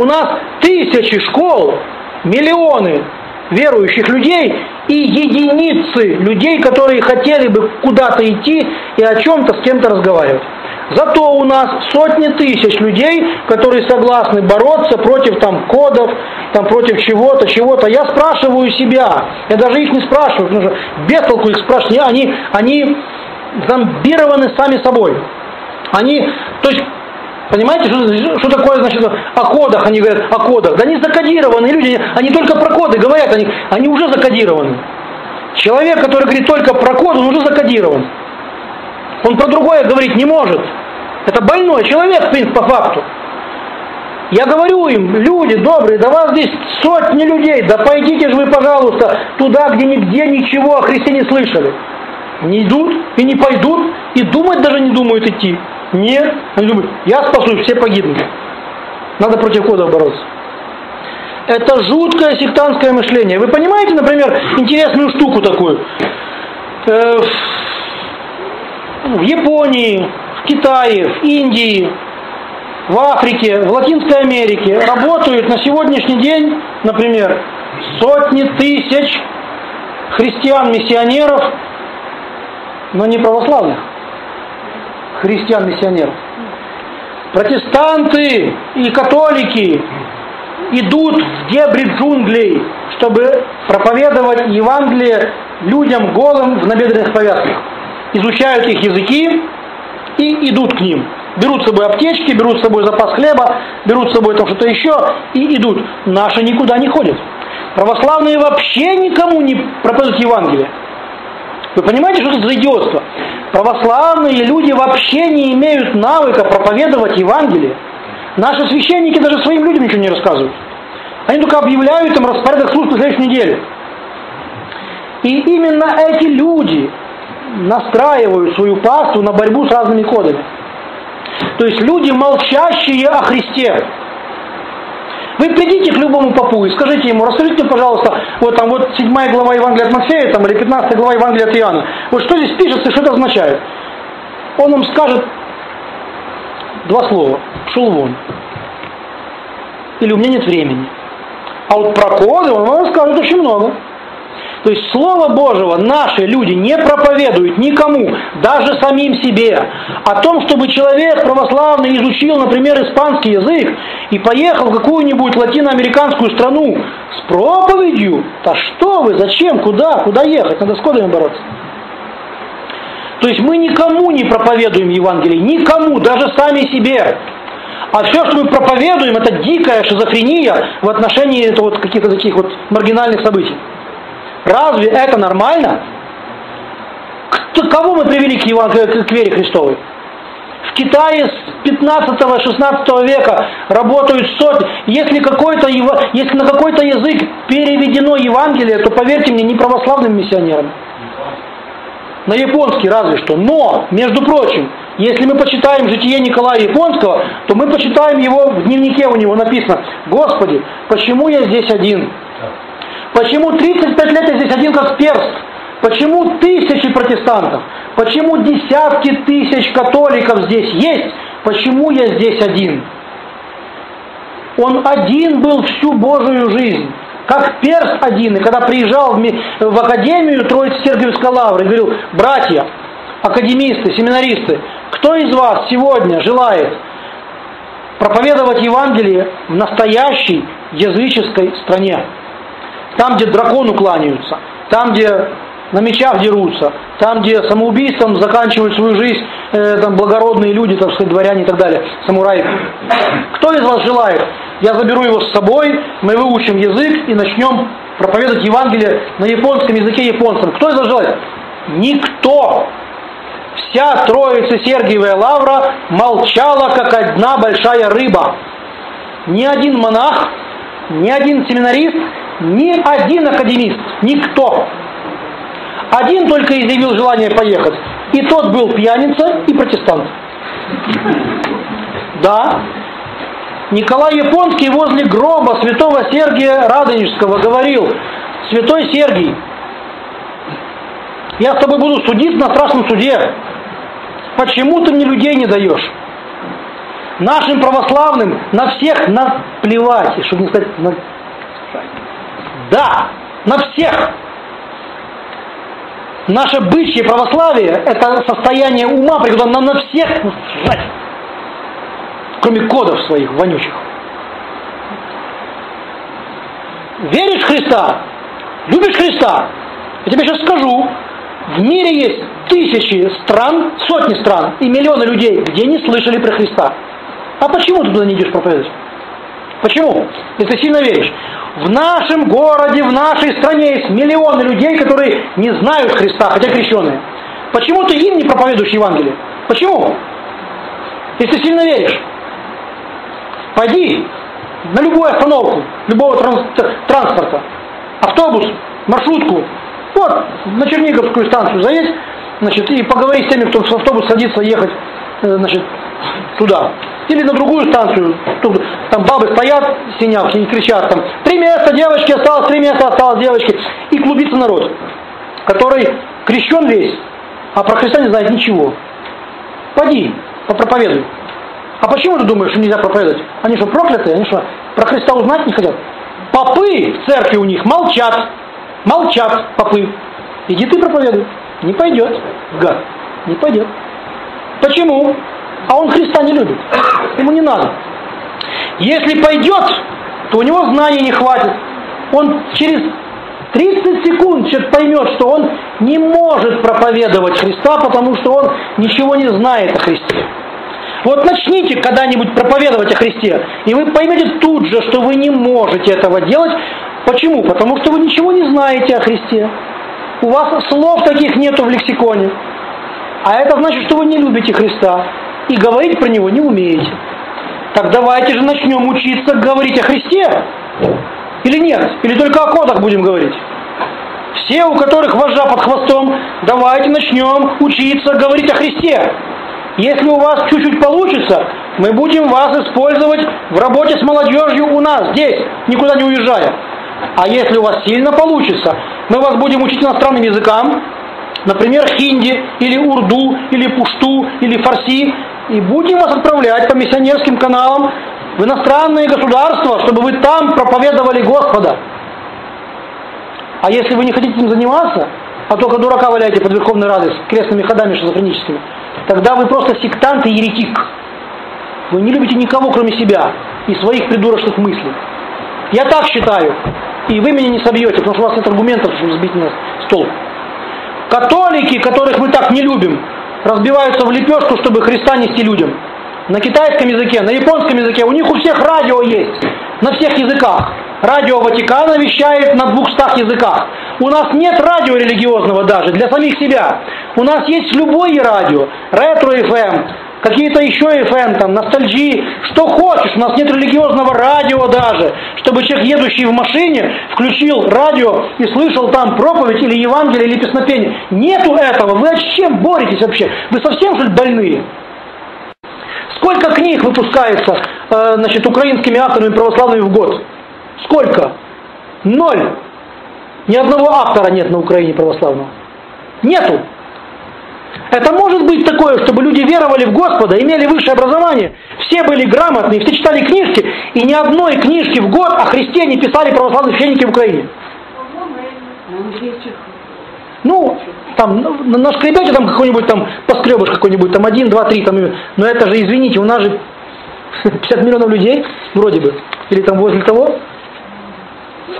У нас тысячи школ, миллионы верующих людей и единицы людей, которые хотели бы куда-то идти и о чем-то с кем-то разговаривать. Зато у нас сотни тысяч людей, которые согласны бороться против кодов, против чего-то. Я спрашиваю себя, я даже их не спрашиваю, потому что без толку их спрашивать, они зомбированы сами собой. Понимаете, что такое, значит, о кодах они говорят, о кодах. Да они закодированные люди, они только про коды говорят, они уже закодированы. Человек, который говорит только про коды, он уже закодирован. Он про другое говорить не может. Это больной человек, в принципе, по факту. Я говорю им, люди добрые, да вас здесь сотни людей, да пойдите же вы, пожалуйста, туда, где нигде ничего о Христе не слышали. Не идут и не пойдут, и думать даже не думают идти. Нет, они думают, я спасусь, все погибнут. Надо против кодов бороться. Это жуткое сектантское мышление. Вы понимаете, например, интересную штуку такую? В Японии, в Китае, в Индии, в Африке, в Латинской Америке работают на сегодняшний день, например, сотни тысяч христиан-миссионеров, но не православных. Христиан-миссионеров. Протестанты и католики идут в дебри джунглей, чтобы проповедовать Евангелие людям голым в набедренных повязках. Изучают их языки и идут к ним. Берут с собой аптечки, берут с собой запас хлеба, берут с собой что-то еще и идут. Наши никуда не ходят. Православные вообще никому не проповедуют Евангелие. Вы понимаете, что это за идиотство? Православные люди вообще не имеют навыка проповедовать Евангелие. Наши священники даже своим людям ничего не рассказывают. Они только объявляют им распорядок службы на следующей неделе. И именно эти люди настраивают свою паству на борьбу с разными кодами. То есть люди, молчащие о Христе. Вы придите к любому попу и скажите ему, расскажите мне, пожалуйста, вот 7 глава Евангелия от Матфея, или 15 глава Евангелия от Иоанна. Вот что здесь пишется и что это означает? Он вам скажет два слова. Шел вон. Или у меня нет времени. А вот про коды он вам скажет очень много. То есть Слово Божьего наши люди не проповедуют никому, даже самим себе. О том, чтобы человек православный изучил, например, испанский язык и поехал в какую-нибудь латиноамериканскую страну с проповедью, да что вы, зачем, куда ехать, надо с кодами бороться. То есть мы никому не проповедуем Евангелие, никому, даже сами себе. А все, что мы проповедуем, это дикая шизофрения в отношении каких-то таких маргинальных событий. Разве это нормально? Кого мы привели к вере Христовой? В Китае с 15-16 века работают сотни. Если на какой-то язык переведено Евангелие, то, поверьте мне, не православным миссионерам. На японский разве что. Но, между прочим, если мы почитаем житие Николая Японского, то мы почитаем его, в дневнике у него написано: «Господи, почему я здесь один? Почему 35 лет я здесь один как перст? Почему тысячи протестантов? Почему десятки тысяч католиков здесь есть? Почему я здесь один?» Он один был всю Божию жизнь. Как перст один. И когда приезжал в Академию Троице-Сергиевской Лавры, говорил: «Братья, академисты, семинаристы, кто из вас сегодня желает проповедовать Евангелие в настоящей языческой стране? Там, где дракону кланяются, там, где на мечах дерутся, там, где самоубийством заканчивают свою жизнь благородные люди, дворяне и так далее, самураи. Кто из вас желает? Я заберу его с собой, мы выучим язык и начнем проповедовать Евангелие на японском языке японцам. Кто из вас желает?» Никто. Вся Троица Сергиева Лавра молчала, как одна большая рыба. Ни один монах, ни один семинарист, ни один академист, никто. Один только изъявил желание поехать. И тот был пьяница и протестант. Да. Николай Японский возле гроба святого Сергия Радонежского говорил: «Святой Сергий, я с тобой буду судиться на страшном суде. почему ты мне людей не даешь? Нашим православным на всех наплевать, чтобы не сказать... Да, на всех. Наше бычье православие – это состояние ума, при котором нам на всех жрать, кроме кодов своих вонючих. Веришь в Христа? Любишь Христа? Я тебе сейчас скажу. В мире есть тысячи стран, сотни стран и миллионы людей, где не слышали про Христа. А почему ты туда не идешь проповедовать? Почему? Если ты сильно веришь. В нашем городе, в нашей стране есть миллионы людей, которые не знают Христа, хотя крещеные. Почему ты им не проповедуешь Евангелие? Почему? Если ты сильно веришь. Пойди на любую остановку, любого транспорта, автобус, маршрутку, вот, на Черниговскую станцию заедь, значит, и поговори с теми, кто в автобус садится ехать, значит, туда. Или на другую станцию, там бабы стоят, синявки, и кричат там, 3 места, девочки, осталось 3 места, осталось девочки. И клубится народ, который крещен весь, а про Христа не знает ничего. Пойди, попроповедуй. А почему ты думаешь, что нельзя проповедовать? Они что, проклятые? Они что, про Христа узнать не хотят? Попы в церкви у них молчат. Молчат попы. Иди ты проповедуй. Не пойдет. Гад. Не пойдет. Почему? А он Христа не любит. Ему не надо. Если пойдет, то у него знаний не хватит. Он через 30 секунд что-то поймет, что он не может проповедовать Христа, потому что он ничего не знает о Христе. Вот начните когда-нибудь проповедовать о Христе, и вы поймете тут же, что вы не можете этого делать. Почему? Потому что вы ничего не знаете о Христе. У вас слов таких нету в лексиконе. А это значит, что вы не любите Христа и говорить про Него не умеете. Так давайте же начнем учиться говорить о Христе. Или нет? Или только о кодах будем говорить? Все, у которых вожжа под хвостом, давайте начнем учиться говорить о Христе. Если у вас чуть-чуть получится, мы будем вас использовать в работе с молодежью у нас, здесь, никуда не уезжая. А если у вас сильно получится, мы вас будем учить иностранным языкам, например, хинди, или урду, или пушту, или фарси, и будем вас отправлять по миссионерским каналам в иностранные государства, чтобы вы там проповедовали Господа. А если вы не хотите им заниматься, а только дурака валяете под Верховной Радой с крестными ходами шизофреническими, тогда вы просто сектант и еретик. Вы не любите никого, кроме себя и своих придурочных мыслей. Я так считаю, и вы меня не собьете, потому что у вас нет аргументов, чтобы сбить меня с толку. Католики, которых мы так не любим, разбиваются в лепешку, чтобы Христа нести людям. На китайском языке, на японском языке, у них у всех радио есть, на всех языках. Радио Ватикана вещает на 200 языках. У нас нет радио религиозного даже, для самих себя. У нас есть любое радио, ретро-ФМ, какие-то еще ФМ, там, ностальджи, что хочешь. У нас нет религиозного радио даже, чтобы человек, едущий в машине, включил радио и слышал там проповедь или Евангелие, или песнопение. Нету этого. Вы с чем боретесь вообще? Вы совсем, что ли, больные? Сколько книг выпускается, значит, украинскими авторами православными в год? Сколько? 0. Ни одного автора нет на Украине православного. Нету. Это может быть такое, чтобы люди веровали в Господа, имели высшее образование, все были грамотные, все читали книжки, и ни одной книжки в год о Христе не писали православные священники в Украине. Ну, там, нашкребете там какой-нибудь там, поскребыш какой-нибудь, там 1, 2, 3, там, но это же, извините, у нас же 50 миллионов людей, вроде бы, или там возле того.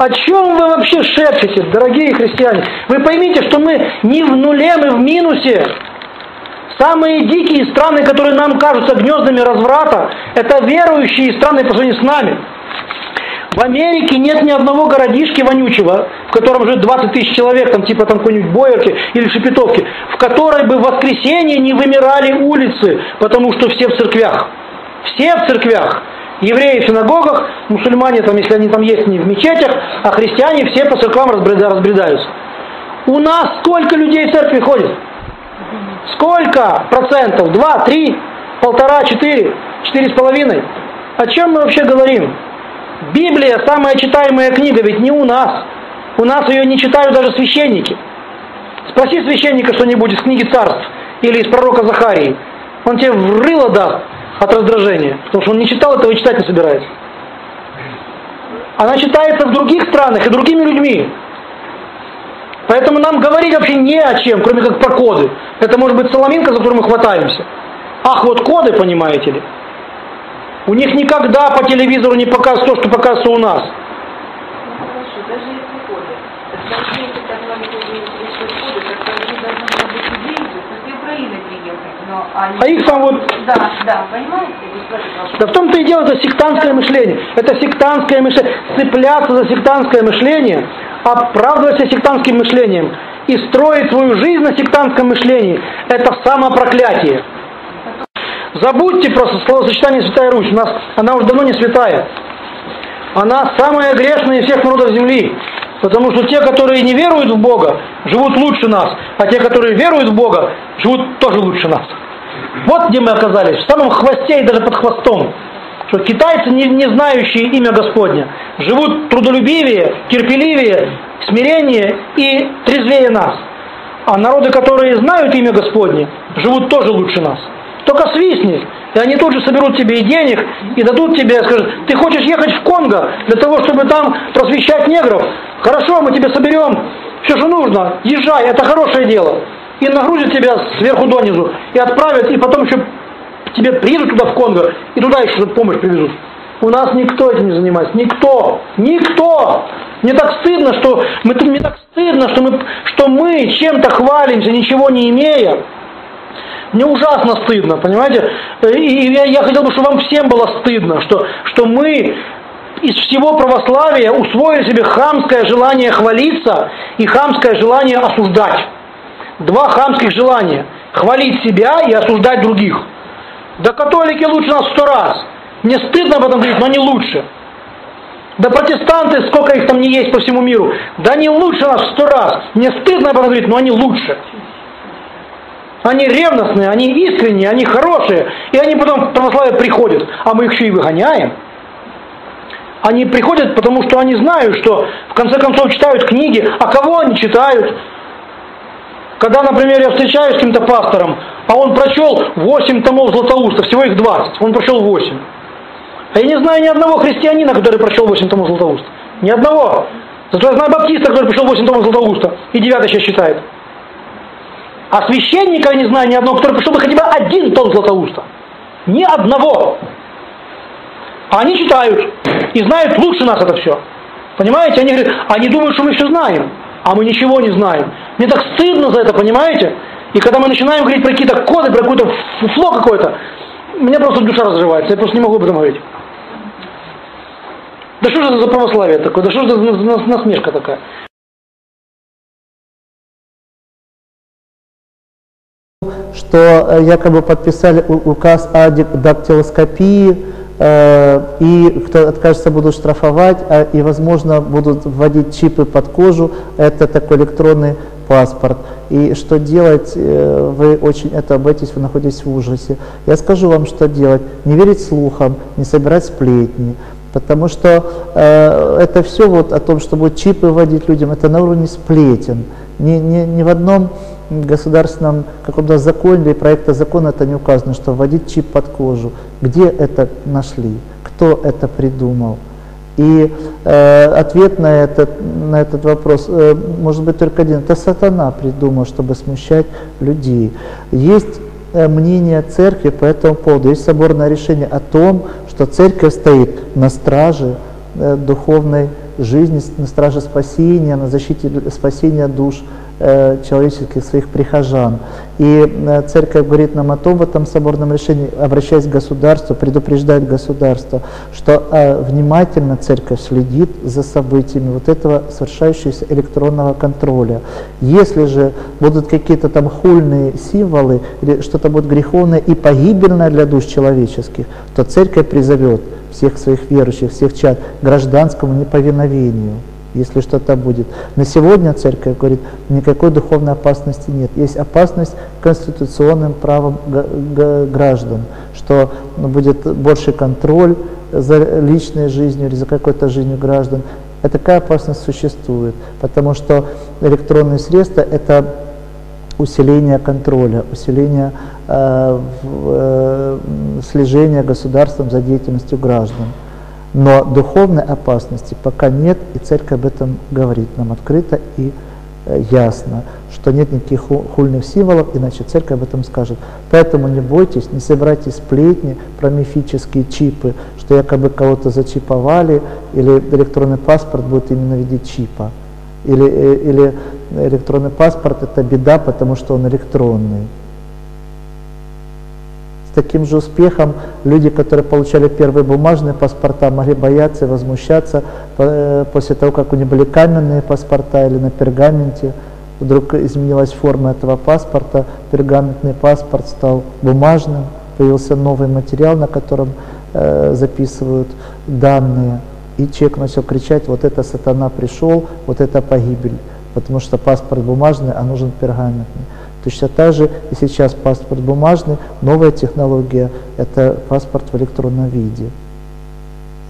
О чем вы вообще шепчете, дорогие христиане? Вы поймите, что мы не в нуле, мы в минусе. Самые дикие страны, которые нам кажутся гнездами разврата, это верующие страны по сравнению с нами. В Америке нет ни одного городишки вонючего, в котором живет 20 тысяч человек, там типа там какой-нибудь Боярки или Шепетовки, в которой бы в воскресенье не вымирали улицы, потому что все в церквях. Все в церквях. Евреи в синагогах, мусульмане, там, если они там есть, не в мечетях, а христиане все по церквам разбредаются. У нас сколько людей в церкви ходит? Сколько процентов? 2, 3, 1,5, 4, 4,5? О чем мы вообще говорим? Библия самая читаемая книга, ведь не у нас. У нас ее не читают даже священники. Спроси священника что-нибудь из книги Царств или из пророка Захарии. он тебе в рыло даст от раздражения, потому что он не читал этого и читать не собирается. Она читается в других странах и другими людьми. Поэтому нам говорить вообще не о чем, кроме как про коды. Это может быть соломинка, за которую мы хватаемся. Ах, вот коды, понимаете ли. У них никогда по телевизору не показывают то, что показывается у нас. А их там вот... Да, понимаете? Да в том-то и дело, это сектантское мышление. Это сектантское мышление. Цепляться за сектантское мышление, оправдываться сектантским мышлением и строить свою жизнь на сектантском мышлении – это самопроклятие. Забудьте просто словосочетание «Святая Русь». У нас она уже давно не святая. Она самая грешная из всех народов земли. Потому что те, которые не веруют в Бога, живут лучше нас. А те, которые веруют в Бога, живут тоже лучше нас. Вот где мы оказались. В самом хвосте и даже под хвостом. Что китайцы, не знающие имя Господня, живут трудолюбивее, терпеливее, смиреннее и трезвее нас. А народы, которые знают имя Господне, живут тоже лучше нас. Только свистни, и они тут же соберут тебе и денег, и дадут тебе, скажут, ты хочешь ехать в Конго для того, чтобы там просвещать негров? Хорошо, мы тебе соберем все, что нужно, езжай, это хорошее дело. И нагрузят тебя сверху донизу, и отправят, и потом еще тебе приедут туда в Конго, и туда еще помощь привезут. У нас никто этим не занимается, никто. Мне так стыдно, что мы чем-то хвалимся, ничего не имея. Мне ужасно стыдно, понимаете? И я хотел бы, чтобы вам всем было стыдно, что мы из всего православия усвоили себе хамское желание хвалиться и хамское желание осуждать. Два хамских желания. Хвалить себя и осуждать других. Да католики лучше нас 100 раз. Мне стыдно об этом говорить, но они лучше. Да протестанты, сколько их там не есть по всему миру, да они лучше нас 100 раз. Мне стыдно об этом говорить, но они лучше. Они ревностные, они искренние, они хорошие. И они потом в православие приходят. А мы их еще и выгоняем. Они приходят, потому что они знают, что в конце концов читают книги. А кого они читают? Когда, например, я встречаюсь с каким-то пастором, а он прочел 8 томов Златоуста, всего их 20, он прочел 8. А я не знаю ни одного христианина, который прочел 8 томов Златоуста. Ни одного. Зато я знаю баптиста, который прочел 8 томов Златоуста и 9 сейчас читает. А священника я не знаю ни одного, который пришел бы хотя бы 1 том Златоуста. Ни одного. А они читают и знают лучше нас это все. Понимаете? Они говорят, они думают, что мы все знаем, а мы ничего не знаем. Мне так стыдно за это, понимаете? И когда мы начинаем говорить про какие-то коды, про какое-то фуфло какое-то, у меня просто душа разрывается, я просто не могу об этом говорить. Да что же это за православие такое? Да что же это за насмешка такая? Что якобы подписали указ о дактилоскопии, и кто откажется, будут штрафовать, и, возможно, будут вводить чипы под кожу. Это такой электронный паспорт. И что делать? Вы очень это обойтесь, вы находитесь в ужасе. Я скажу вам, что делать. Не верить слухам, не собирать сплетни. Потому что это все вот о том, что будут чипы вводить людям, это на уровне сплетен. Ни в одном государственном каком-то законе или проекта закона это не указано, что вводить чип под кожу. Где это нашли? Кто это придумал? И ответ на этот вопрос может быть только один. Это сатана придумал, чтобы смущать людей. Есть мнение церкви по этому поводу. Есть соборное решение о том, что церковь стоит на страже духовной жизни, на страже спасения, на защите спасения душ человеческих своих прихожан. И церковь говорит нам о том в этом соборном решении, обращаясь к государству, предупреждает государство, что внимательно церковь следит за событиями вот этого совершающегося электронного контроля. Если же будут какие-то там хульные символы, или что-то будет греховное и погибельное для душ человеческих, то церковь призовет всех своих верующих, всех чад к гражданскому неповиновению. Если что-то будет. На сегодня церковь говорит, никакой духовной опасности нет. Есть опасность конституционным правам граждан, что будет больше контроль за личной жизнью или за какой-то жизнью граждан. А такая опасность существует, потому что электронные средства — это усиление контроля, усиление слежения государством за деятельностью граждан. Но духовной опасности пока нет, и Церковь об этом говорит нам открыто и ясно, что нет никаких хульных символов, иначе Церковь об этом скажет. Поэтому не бойтесь, не собирайте сплетни про мифические чипы, что якобы кого-то зачиповали, или электронный паспорт будет именно в виде чипа, или электронный паспорт — это беда, потому что он электронный. С таким же успехом люди, которые получали первые бумажные паспорта, могли бояться и возмущаться после того, как у них были каменные паспорта или на пергаменте. Вдруг изменилась форма этого паспорта, пергаментный паспорт стал бумажным, появился новый материал, на котором записывают данные. И человек начал кричать: вот это сатана пришел, вот это погибель, потому что паспорт бумажный, а нужен пергаментный. Точно так же и сейчас паспорт бумажный, новая технология — это паспорт в электронном виде.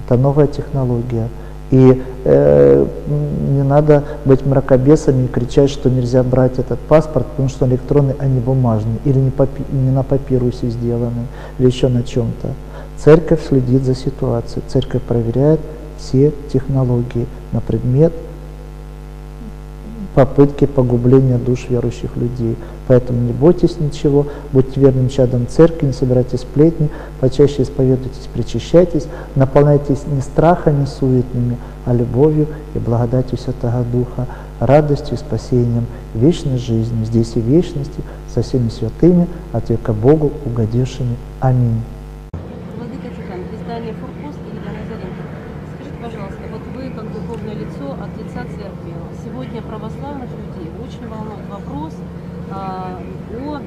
Это новая технология. И не надо быть мракобесами и кричать, что нельзя брать этот паспорт, потому что он электронный, а не бумажный, или не на папирусе сделанный, или еще на чем-то. Церковь следит за ситуацией, Церковь проверяет все технологии на предмет попытки погубления душ верующих людей. Поэтому не бойтесь ничего, будьте верным чадом Церкви, не собирайте сплетни, почаще исповедуйтесь, причащайтесь, наполняйтесь не страхами суетными, а любовью и благодатью Святого Духа, радостью и спасением, вечной жизнью, здесь и вечности, со всеми святыми, от века Богу угодившими. Аминь.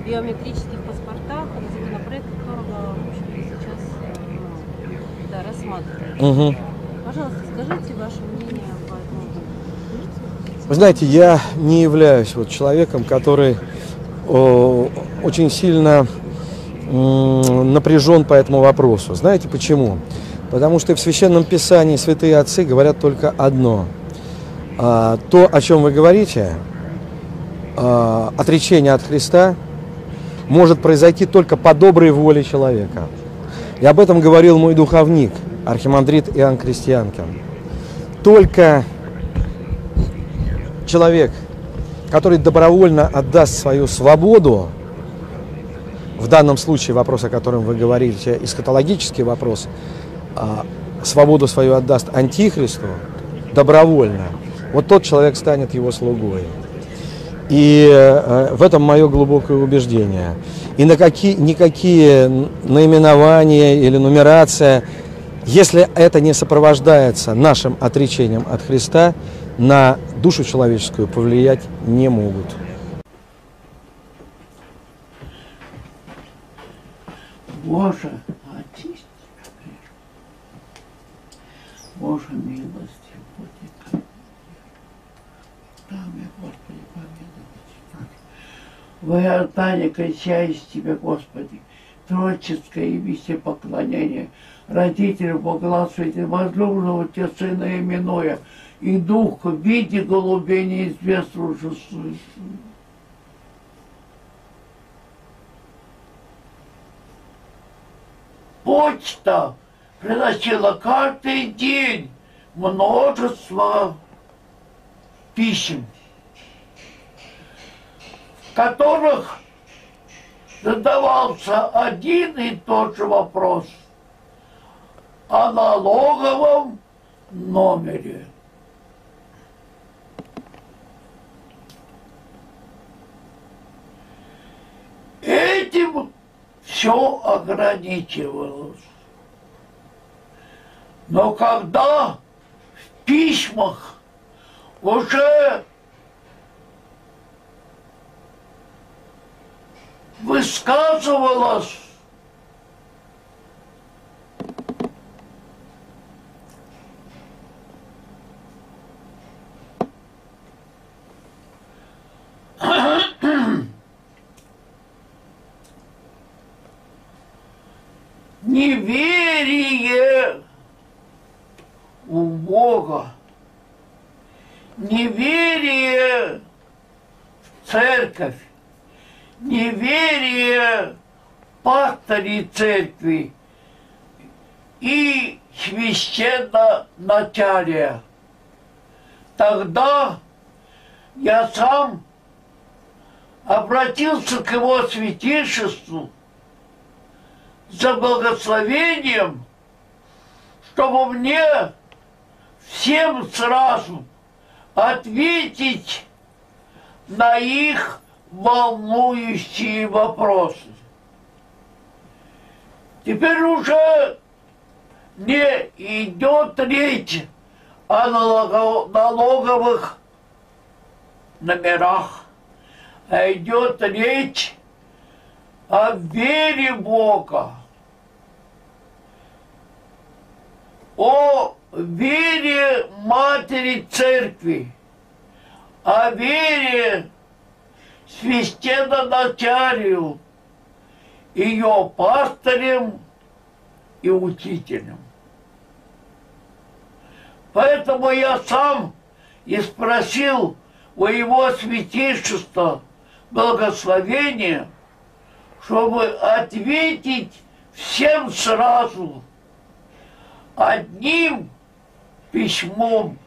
Биометрических паспортах, законопроект, которого мы сейчас рассматриваем. Угу. Пожалуйста, скажите ваше мнение по этому поводу. Вы знаете, я не являюсь человеком, который очень сильно напряжен по этому вопросу. Знаете почему? Потому что в Священном Писании святые отцы говорят только одно. То, о чем вы говорите, отречение от Христа, может произойти только по доброй воле человека. И об этом говорил мой духовник, архимандрит Иоанн Крестьянкин. Только человек, который добровольно отдаст свою свободу, в данном случае вопрос, о котором вы говорите, эскатологический вопрос, свободу свою отдаст Антихристу добровольно, вот тот человек станет его слугой. И в этом мое глубокое убеждение. И никакие наименования или нумерация, если это не сопровождается нашим отречением от Христа, на душу человеческую повлиять не могут. Боже, очисти, Боже, милости, будь ко мне. Во Иордане кричаюсь Тебе, Господи, творческое и вести поклонение, родителю благословите, возлюбленного Тебя Сына именуя, и Дух в виде голубей неизвестно уже слышу. Почта приносила каждый день множество писем, в которых задавался один и тот же вопрос о налоговом номере. Этим все ограничивалось. Но когда в письмах уже высказывалось неверие в Бога, неверие в Церковь, неверие пастырей церкви и священноначалия. Тогда я сам обратился к его святейшеству за благословением, чтобы мне всем сразу ответить на их волнующие вопросы. Теперь уже не идет речь о налоговых номерах, а идет речь о вере Бога, о вере Матери Церкви, о вере священноначалию, ее пастырем и учителем. Поэтому я сам и спросил у его святейшества благословения, чтобы ответить всем сразу, одним письмом.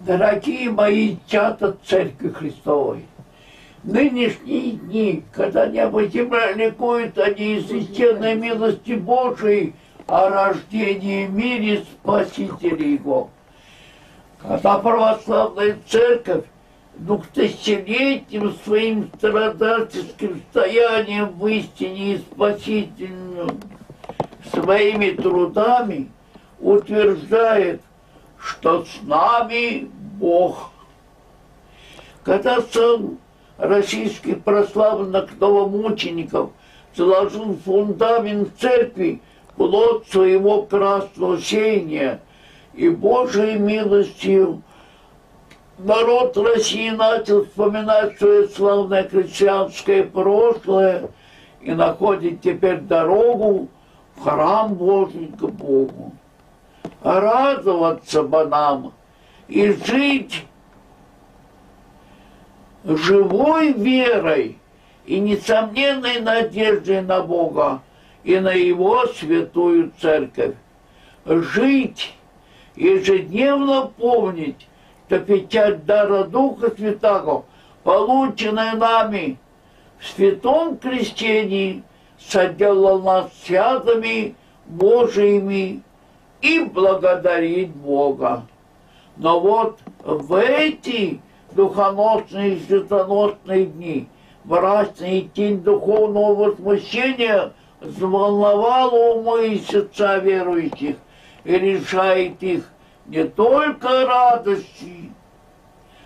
Дорогие мои чада Церкви Христовой, нынешние дни, когда необходимо ликуют о неизреченной милости Божией, о рождении в мире Спасителя Его, когда православная Церковь двухтысячелетним своим страдальческим стоянием в истине и спасительным своими трудами утверждает, что с нами Бог. Когда сам российский прославленных новомучеников заложил фундамент церкви, плод своего красного сеяния, и Божией милостью народ России начал вспоминать свое славное христианское прошлое и находит теперь дорогу в храм Божий к Богу. Радоваться бы нам и жить живой верой и несомненной надеждой на Бога и на Его Святую Церковь. Жить, ежедневно помнить, что печать дара Духа Святаго, полученная нами в святом крещении, соделала нас святыми Божиими, и благодарить Бога. Но вот в эти духоносные и светоносные дни мрачный тень духовного возмущения взволновала умы и сердца верующих и лишает их не только радости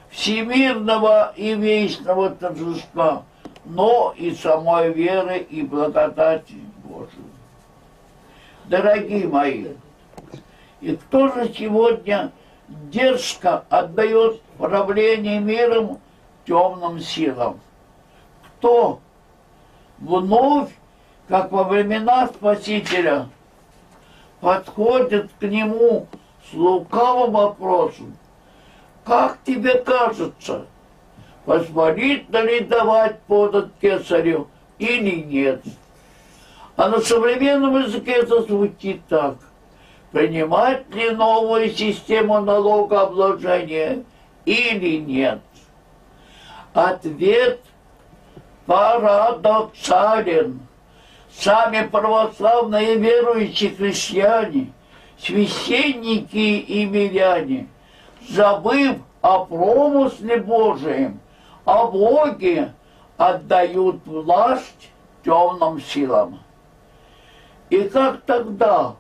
всемирного и вечного торжества, но и самой веры и благодати Божьей. Дорогие мои, и кто же сегодня дерзко отдает правление миром темным силам? Кто вновь, как во времена Спасителя, подходит к нему с лукавым вопросом: как тебе кажется, позволительно ли давать подать кесарю или нет? А на современном языке это звучит так: принимать ли новую систему налогообложения или нет? Ответ парадоксален. Сами православные верующие христиане, священники и миряне, забыв о промысле Божием, о Боге, отдают власть темным силам. И как тогда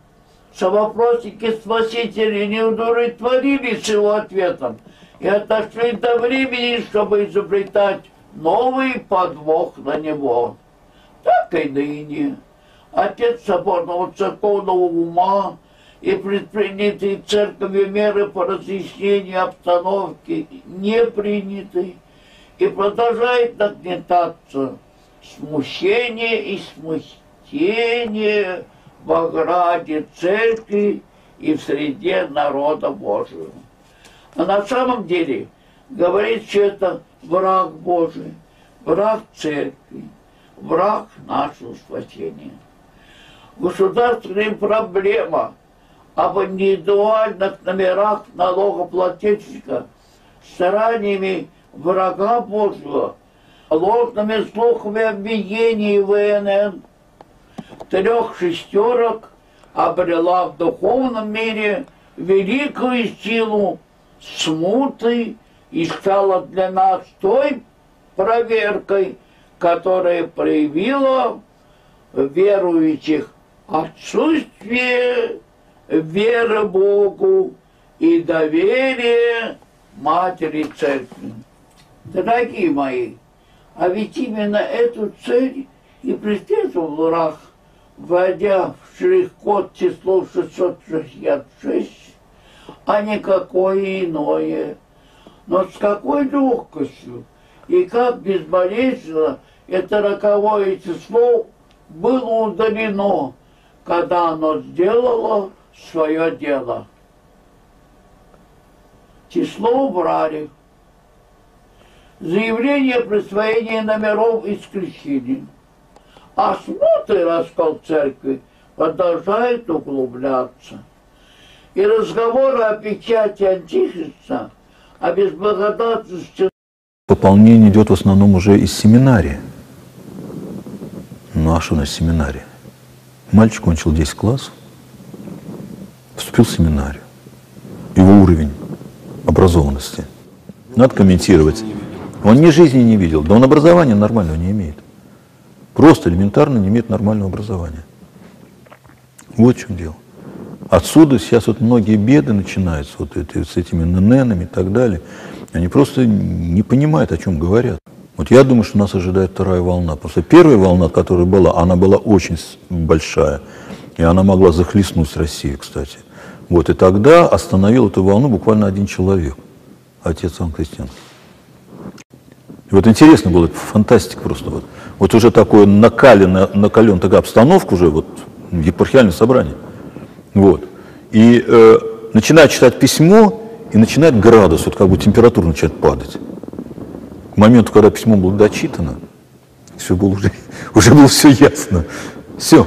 совопросники Спасителя не удовлетворились его ответом и отошли до времени, чтобы изобретать новый подвох на него? Так и ныне отец соборного церковного ума и предпринятые церковью меры по разъяснению обстановки не приняты, и продолжает нагнетаться смущение и смущение в ограде церкви и в среде народа Божьего. А на самом деле, говорит, что это враг Божий, враг церкви, враг нашего спасения. Государственная проблема об индивидуальных номерах налогоплательщика с стараниями врага Божьего, ложными слухами обвинений ВНН трех шестерок обрела в духовном мире великую силу смуты и стала для нас той проверкой, которая проявила верующих отсутствие веры Богу и доверие Матери Церкви. Дорогие мои, а ведь именно эту цель и преследовал враг, вводя в штрих-код число 666, а не какое иное. Но с какой легкостью и как безболезненно это роковое число было удалено, когда оно сделало свое дело. Число убрали. Заявление о присвоении номеров исключили. А смута и раскол церкви продолжает углубляться. И разговоры о печати антихриста, о безблагодатности... Пополнение идет в основном уже из семинарии. Ну а что на семинарии? Мальчик кончил 10 классов, вступил в семинарию. Его уровень образованности надо комментировать. Он ни жизни не видел, да он образования нормального не имеет. Просто элементарно не имеет нормального образования. Вот в чем дело. Отсюда сейчас вот многие беды начинаются, вот это, с этими ИННами и так далее. Они просто не понимают, о чем говорят. Вот я думаю, что нас ожидает вторая волна. Просто первая волна, которая была, она была очень большая. И она могла захлестнуть Россию, кстати. Вот, и тогда остановил эту волну буквально один человек. Отец Иоанн Крестьянкин. И вот интересно было, фантастика просто. Вот уже такое накален такая обстановка уже, вот, епархиальное собрание. Вот. И начинает читать письмо, и начинает градус, вот как бы температура начинает падать. К моменту, когда письмо было дочитано, все было уже было все ясно. Все.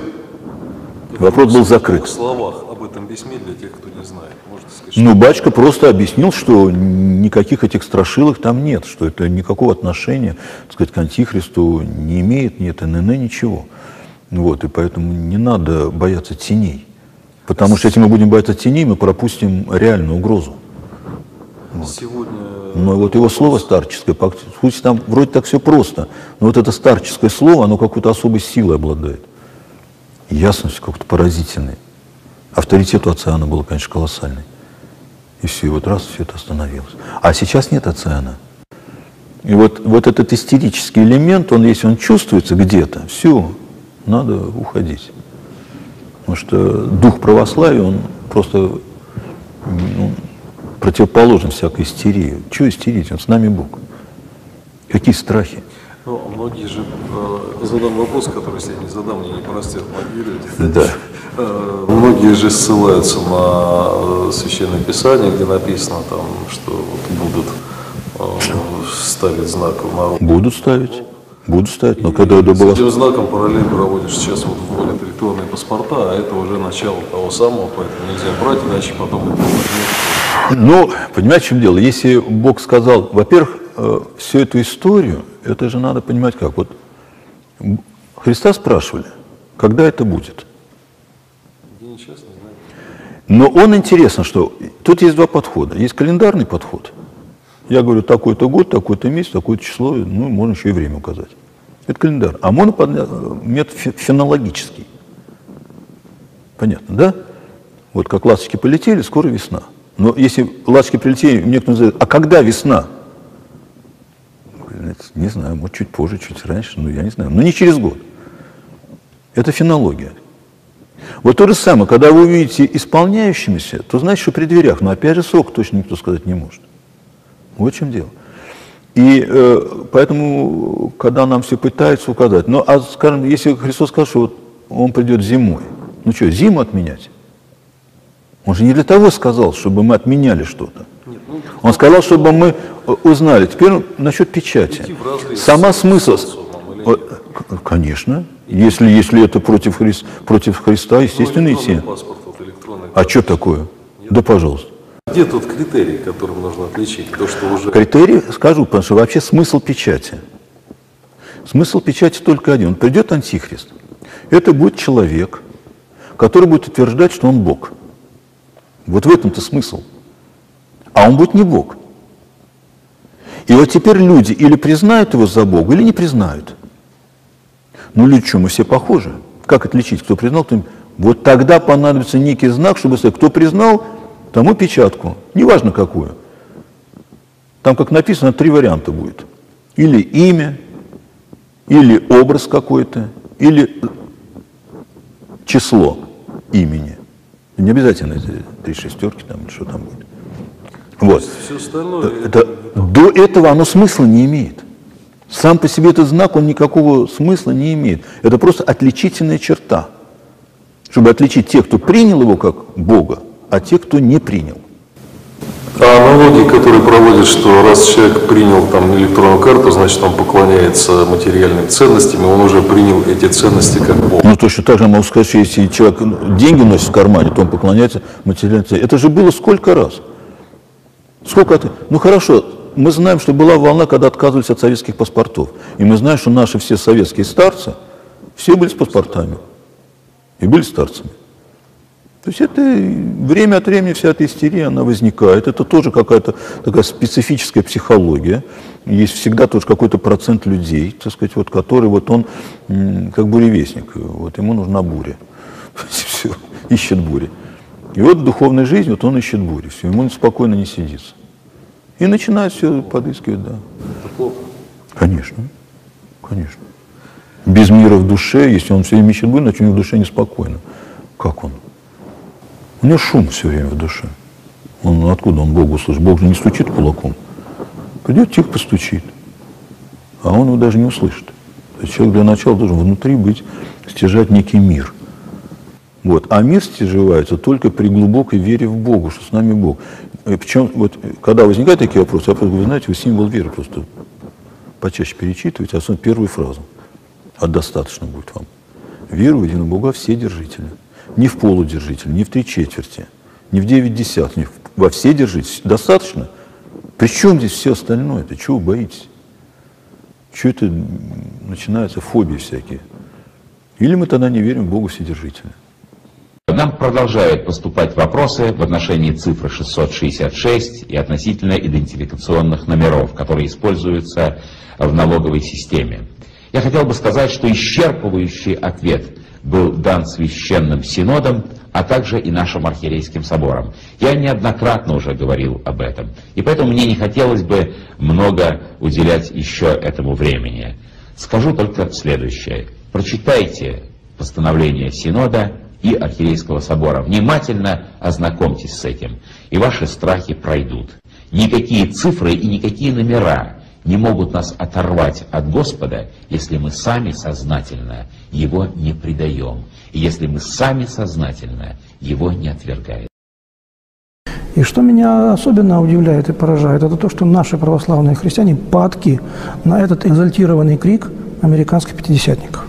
Вопрос был закрыт. В словах об этом письме для тех, кто не знает, можете сказать. Ну, батюшка просто объяснил, что никаких этих страшилок там нет, что это никакого отношения, так сказать, к антихристу не имеет, нет ИНН, ничего. Вот, и поэтому не надо бояться теней. Потому что если мы будем бояться теней, мы пропустим реальную угрозу. Вот. Сегодня... Но вот его слово старческое, пусть там вроде так все просто, но вот это старческое слово, оно какой-то особой силой обладает. Ясностью как-то поразительной. Авторитет у отца Иоанна был, конечно, колоссальный. И все, и вот раз, все это остановилось. А сейчас нет отца Иоанна. И вот этот истерический элемент, он, если он чувствуется где-то, все, надо уходить. Потому что дух православия, он просто... противоположен всякой истерии. Чего истерить? Он с нами Бог. Какие страхи? Ну, многие же... задам вопрос, который, если я не задам, мне не простят мои люди. Да. Многие же ссылаются на Священное Писание, где написано, там, что вот будут ставить знак в народ. Будут ставить. Будут ставить. Но когда это было... С этим знаком параллельно проводишь сейчас вот вводят электронные паспорта, а это уже начало того самого, поэтому нельзя брать, иначе потом... это Ну, понимаете, в чем дело? Если Бог сказал, во-первых, всю эту историю, это же надо понимать как. Вот Христа спрашивали, когда это будет. Но он интересно, что тут есть два подхода. Есть календарный подход. Я говорю, такой-то год, такой-то месяц, такое-то число, ну, можно еще и время указать. Это календарь. А метод фенологический. Понятно, да? Вот как ласточки полетели, скоро весна. Но если ласточки прилетели, мне кто-то задает, а когда весна? Не знаю, может, чуть позже, чуть раньше, но я не знаю. Но не через год. Это фенология. Вот то же самое, когда вы увидите исполняющимися, то значит, что при дверях. Но опять же, срок точно никто сказать не может. Вот в чем дело. И поэтому, когда нам все пытаются указать, ну, а, скажем, если Христос скажет, что вот он придет зимой, ну что, зиму отменять? Он же не для того сказал, чтобы мы отменяли что-то. Нет, ну Он сказал, чтобы мы узнали. Теперь насчет печати. Сама смысл... Конечно. Если это против Христа, естественно, идти. А что такое? Да, пожалуйста. Где тот критерий, которым нужно отличить? То, что уже... Критерий, скажу, потому что вообще смысл печати. Смысл печати только один. Придет Антихрист. Это будет человек, который будет утверждать, что он Бог. Вот в этом-то смысл. А он будет не Бог. И вот теперь люди или признают его за Бога, или не признают. Ну, люди, что, мы все похожи. Как отличить, кто признал, кто... Вот тогда понадобится некий знак, чтобы сказать, кто признал, тому печатку, неважно какую. Там, как написано, три варианта будет. Или имя, или образ какой-то, или число имени. Не обязательно три шестерки, там, или что там будет. Вот. Все остальное... До этого оно смысла не имеет. Сам по себе этот знак, он никакого смысла не имеет. Это просто отличительная черта. Чтобы отличить тех, кто принял его как Бога, а те, кто не принял. А аналогии, которые проводят, что раз человек принял там электронную карту, значит, он поклоняется материальным ценностям, и он уже принял эти ценности как Бог. Ну, точно так же я могу сказать, что если человек деньги носит в кармане, то он поклоняется материальным ценностям. Это же было сколько раз? Сколько? Ну, хорошо, мы знаем, что была волна, когда отказывались от советских паспортов. И мы знаем, что наши все советские старцы, все были с паспортами. И были старцами. То есть это время от времени вся эта истерия, она возникает. Это тоже какая-то такая специфическая психология. Есть всегда тоже какой-то процент людей, так сказать, вот, который вот он как буревестник, вот ему нужна буря. Все, ищет бури. И вот в духовной жизни вот он ищет бури, все, ему спокойно не сидится. И начинает все подыскивать, да. Это плохо. Конечно, конечно. Без мира в душе, если он все время ищет бурю, значит у него в душе неспокойно. Как он? У него шум все время в душе. Он откуда он Богу служит? Бог же не стучит кулаком. Придет, тихо постучит. А он его даже не услышит. То есть человек для начала должен внутри быть, стяжать некий мир. Вот. А мир стяживается только при глубокой вере в Бога, что с нами Бог. И причем, вот, когда возникают такие вопросы, я просто, вы знаете, вы символ веры просто почаще перечитываете, особенно первую фразу. А достаточно будет вам. Веру в единого Бога все держители. Не в полудержитель, не в три четверти, не в 9/10, не в... во все держитесь. Достаточно? Причем здесь все остальное? Это чего вы боитесь? Чего это начинаются фобии всякие? Или мы тогда не верим в Бога Вседержителя? Нам продолжают поступать вопросы в отношении цифры 666 и относительно идентификационных номеров, которые используются в налоговой системе. Я хотел бы сказать, что исчерпывающий ответ был дан Священным Синодом, а также и нашим Архиерейским собором. Я неоднократно уже говорил об этом, и поэтому мне не хотелось бы много уделять еще этому времени. Скажу только следующее. Прочитайте постановление Синода и Архиерейского собора. Внимательно ознакомьтесь с этим, и ваши страхи пройдут. Никакие цифры и никакие номера не могут нас оторвать от Господа, если мы сами сознательно Его не предаем, и если мы сами сознательно Его не отвергаем. И что меня особенно удивляет и поражает, это то, что наши православные христиане падки на этот экзальтированный крик американских пятидесятников.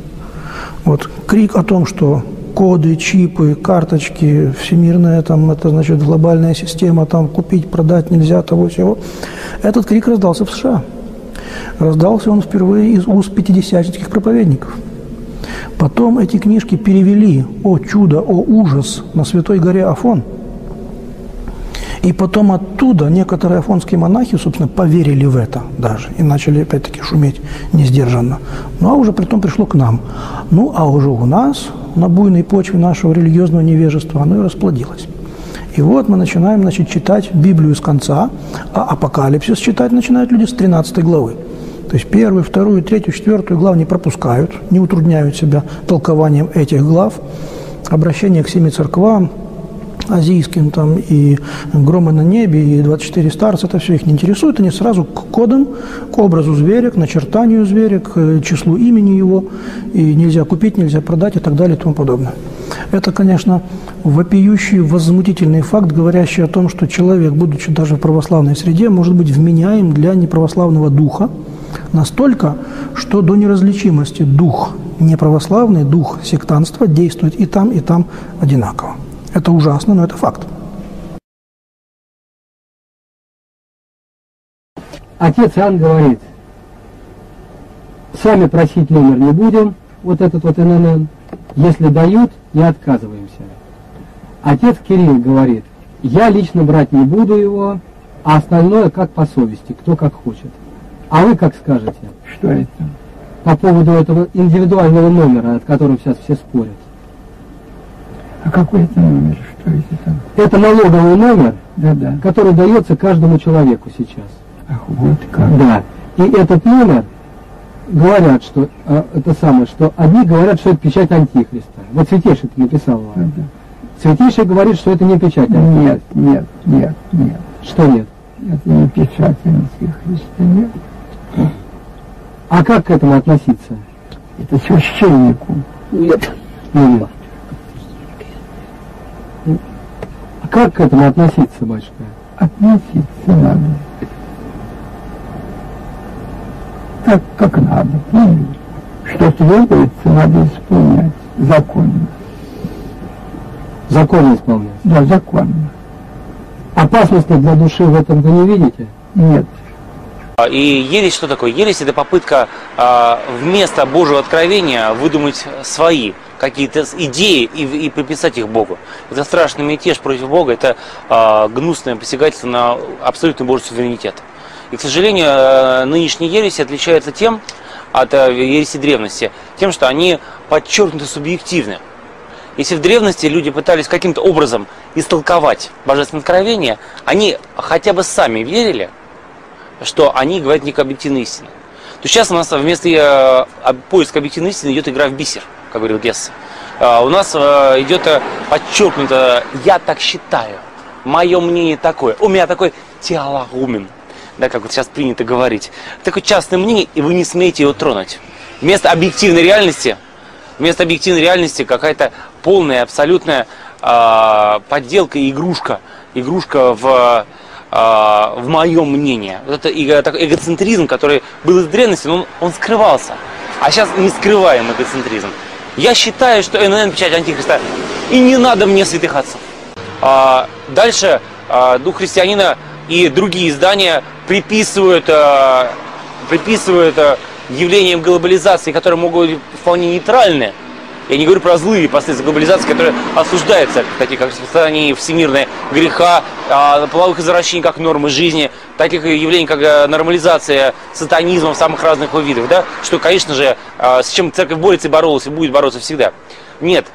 Вот крик о том, что коды, чипы, карточки, всемирная, там, это значит глобальная система, там, купить, продать нельзя, того всего. Этот крик раздался в США. Раздался он впервые из уст пятидесятнических проповедников. Потом эти книжки перевели, о чудо, о ужас, на Святой горе Афон. И потом оттуда некоторые афонские монахи, собственно, поверили в это даже и начали опять-таки шуметь несдержанно. Ну, а уже притом пришло к нам. Ну, а уже у нас, на буйной почве нашего религиозного невежества, оно и расплодилось. И вот мы начинаем, значит, читать Библию с конца, а Апокалипсис читать начинают люди с 13 главы. То есть первую, вторую, третью, четвертую главу не пропускают, не утрудняют себя толкованием этих глав. Обращение к семи церквам, азийским там, и громы на небе, и 24 старца, это все их не интересует. Они сразу к кодам, к образу зверя, к начертанию зверя, к числу имени его, и нельзя купить, нельзя продать и так далее и тому подобное. Это, конечно, вопиющий, возмутительный факт, говорящий о том, что человек, будучи даже в православной среде, может быть вменяем для неправославного духа настолько, что до неразличимости дух неправославный, дух сектантства действует и там одинаково. Это ужасно, но это факт. Отец Иоанн говорит: сами просить номер не будем, вот этот вот ИНН, если дают, не отказываемся. Отец Кирилл говорит: я лично брать не буду его, а остальное как по совести, кто как хочет. А вы как скажете? Что это? По поводу этого индивидуального номера, от которого сейчас все спорят. А какой это номер? Что это там? Это налоговый номер, да-да, который дается каждому человеку сейчас. Ах, вот как. Да. И этот номер говорят, что это самое, что одни говорят, что это печать Антихриста. Вот Святейший это написал вам. Да-да. Святейший говорит, что это не печать Антихриста. Нет, нет, нет, нет. Что нет? Это не печать Антихриста, нет. А как к этому относиться? Это священнику. Нет. Нет. А как к этому относиться, батюшка? Относиться надо так, как надо. Что требуется, надо исполнять законно. Законно исполнять? Да, законно. Опасности для души в этом вы не видите? Нет. И ересь что такое? Ересь — это попытка вместо Божьего откровения выдумать свои какие-то идеи и приписать их Богу. Это страшный мятеж против Бога, это гнусное посягательство на абсолютный Божий суверенитет. И, к сожалению, нынешние ереси отличаются тем, от ереси древности, тем, что они подчеркнуто субъективны. Если в древности люди пытались каким-то образом истолковать Божественное Откровение, они хотя бы сами верили, что они говорят некую объективную истину. То сейчас у нас вместо поиска объективной истины идет игра в бисер, как говорил Гесс. У нас идет подчеркнуто «я так считаю», «мое мнение такое», «у меня такой теологумен», да, как вот сейчас принято говорить. Такое частное мнение, и вы не смеете его тронуть. Вместо объективной реальности какая-то полная, абсолютная подделка и игрушка. Игрушка в моем мнении. Вот это эгоцентризм, который был из древности, но он скрывался. А сейчас не скрываем эгоцентризм. Я считаю, что ИНН печать Антихриста, и не надо мне святых отцов. Дальше Дух Христианина и другие издания приписывают явлениям глобализации, которые могут быть вполне нейтральны. Я не говорю про злые последствия глобализации, которые осуждаются, такие как распространение всемирное греха, половых извращений как нормы жизни, таких явлений как нормализация сатанизма в самых разных его видах, да? Что, конечно же, с чем церковь борется и боролась, и будет бороться всегда. Нет,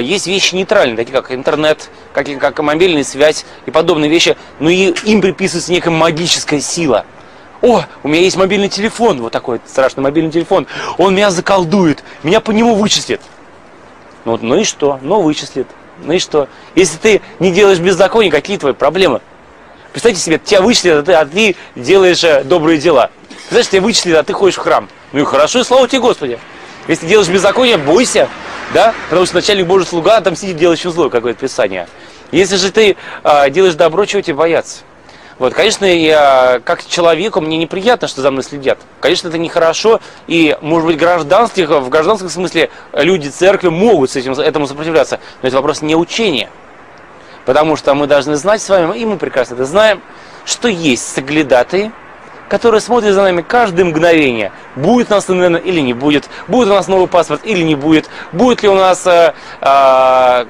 есть вещи нейтральные, такие как интернет, как мобильная связь и подобные вещи, но и им приписывается некая магическая сила. О, у меня есть мобильный телефон, вот такой страшный мобильный телефон, он меня заколдует, меня по нему вычислит. Ну, вот, ну и что? Ну вычислит. Ну и что? Если ты не делаешь беззаконие, какие твои проблемы? Представьте себе, тебя вычислят, а ты делаешь добрые дела. Знаешь, тебя вычислят, а ты ходишь в храм. Ну и хорошо, и слава тебе, Господи. Если делаешь беззаконие, бойся, да? Потому что начальник Божий слуга, а там сидит делающим зло, какое-то писание. Если же ты делаешь добро, чего тебе бояться? Вот, конечно, я, как человеку, мне неприятно, что за мной следят. Конечно, это нехорошо, и, может быть, в гражданском смысле люди церкви могут этому сопротивляться. Но это вопрос не учения. Потому что мы должны знать с вами, и мы прекрасно это знаем, что есть соглядатые, которые смотрят за нами каждое мгновение. Будет у нас ИНН или не будет, будет у нас новый паспорт или не будет, будет ли у нас какая-то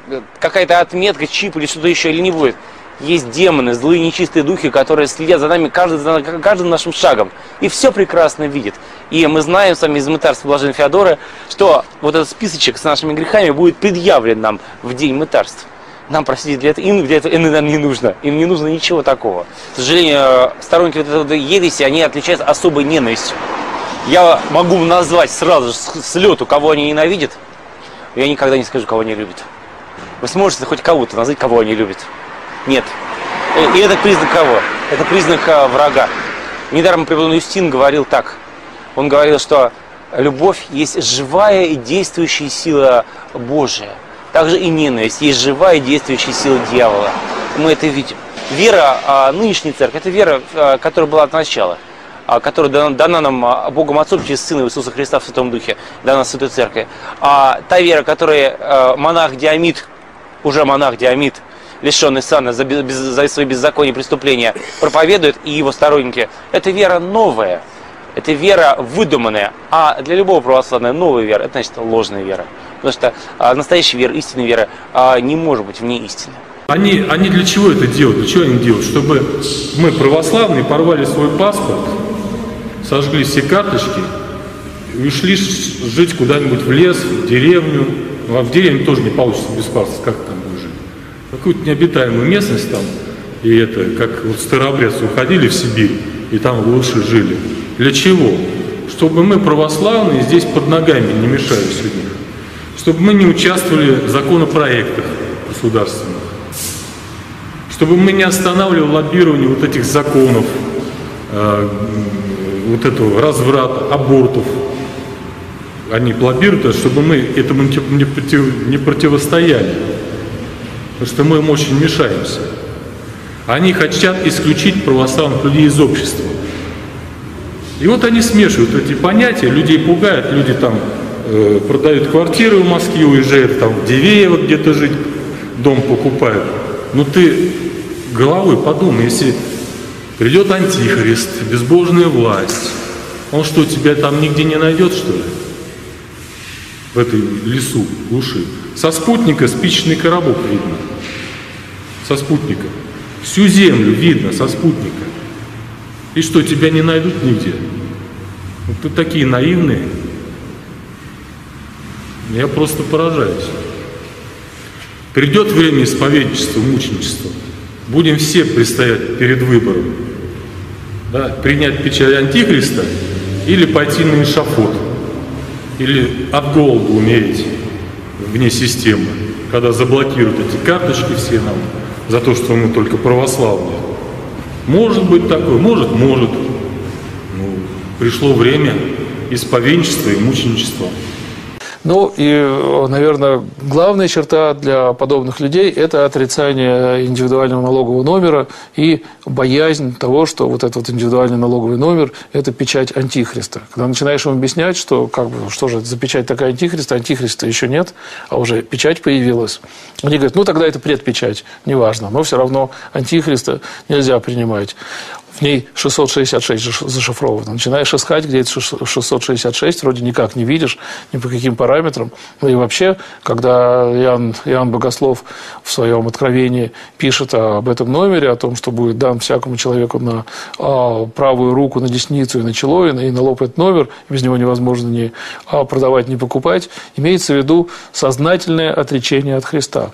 отметка, чип или что-то еще, или не будет. Есть демоны, злые нечистые духи, которые следят за нами каждым нашим шагом. И все прекрасно видит. И мы знаем с вами из мытарства Блаженного Феодора, что вот этот списочек с нашими грехами будет предъявлен нам в день мытарства. Нам, простите, для этого нам не нужно. Им не нужно ничего такого. К сожалению, сторонники вот этого ереси, они отличаются особой ненавистью. Я могу назвать сразу же с лету, кого они ненавидят. Я никогда не скажу, кого они любят. Вы сможете хоть кого-то назвать, кого они любят? Нет. И это признак кого? Это признак врага. Недаром преподобный Юстин говорил так. Он говорил, что любовь есть живая и действующая сила Божия. также и ненависть, есть живая и действующая сила дьявола. Мы это видим. Вера нынешней церкви – это вера, которая была от начала, которая дана нам Богом Отцом через Сына Иисуса Христа в Святом Духе, дана Святой Церкви. А та вера, которой монах Диомид, уже монах Диомид, лишенный сана за свои беззакония и преступления, проповедует, и его сторонники, это вера новая, это вера выдуманная. А для любого православного новая вера – это значит ложная вера. Потому что настоящая вера, истинная вера, не может быть вне истины. Они для чего это делают? Для чего они делают? Чтобы мы, православные, порвали свой паспорт, сожгли все карточки и ушли жить куда-нибудь в лес, в деревню. А в деревне тоже не получится без паспорта, как там будет жить. Какую-то необитаемую местность там, и это, как вот старообрядцы уходили в Сибирь, и там лучше жили. Для чего? Чтобы мы, православные, здесь под ногами не мешались у них. Чтобы мы не участвовали в законопроектах государственных. Чтобы мы не останавливали лоббирование вот этих законов, вот этого разврата, абортов. Они лоббируют, чтобы мы этому не противостояли. Потому что мы им очень мешаемся. Они хотят исключить православных людей из общества. И вот они смешивают эти понятия, людей пугают, люди там продают квартиры в Москве, уезжают там в Дивеево где-то жить, дом покупают. Но ты головой подумай, если придет антихрист, безбожная власть, он что, тебя там нигде не найдет, что ли? В этой лесу, глуши. Со спутника спичечный коробок видно. Со спутника. Всю землю видно со спутника. И что, тебя не найдут нигде? Вот ты такие наивные. Я просто поражаюсь. Придет время исповедничества, мученичества. Будем все предстоять перед выбором. Да? Принять печать антихриста или пойти на эшафот. Или от голода умереть вне системы. Когда заблокируют эти карточки все нам за то, что мы только православные. Может быть такое, может. Ну, пришло время исповедничества и мученичества. Ну и, наверное, главная черта для подобных людей – это отрицание индивидуального налогового номера и боязнь того, что вот этот вот индивидуальный налоговый номер – это печать антихриста. Когда начинаешь им объяснять, что как бы, что же это за печать такая антихриста, антихриста еще нет, а уже печать появилась. Они говорят, ну тогда это предпечать, неважно, но все равно антихриста нельзя принимать. В ней 666 зашифровано. Начинаешь искать, где это 666, вроде никак не видишь, ни по каким параметрам. Ну и вообще, когда Иоанн Богослов в своем откровении пишет об этом номере, о том, что будет дан всякому человеку на правую руку, на десницу и на чело, и на лоб этот номер, без него невозможно ни продавать, ни покупать, имеется в виду сознательное отречение от Христа.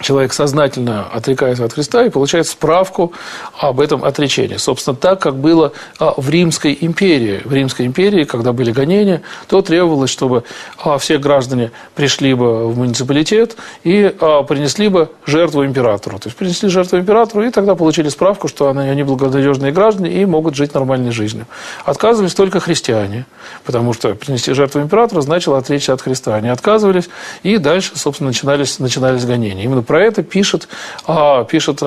Человек сознательно отрекается от Христа и получает справку об этом отречении. Собственно, так, как было в Римской империи. В Римской империи, когда были гонения, то требовалось, чтобы все граждане пришли бы в муниципалитет и принесли бы жертву императору. То есть, принесли жертву императору и тогда получили справку, что они благонадежные граждане и могут жить нормальной жизнью. Отказывались только христиане, потому что принести жертву императору значило отречься от Христа. Они отказывались, и дальше, собственно, начинались гонения. Именно про это пишет апостол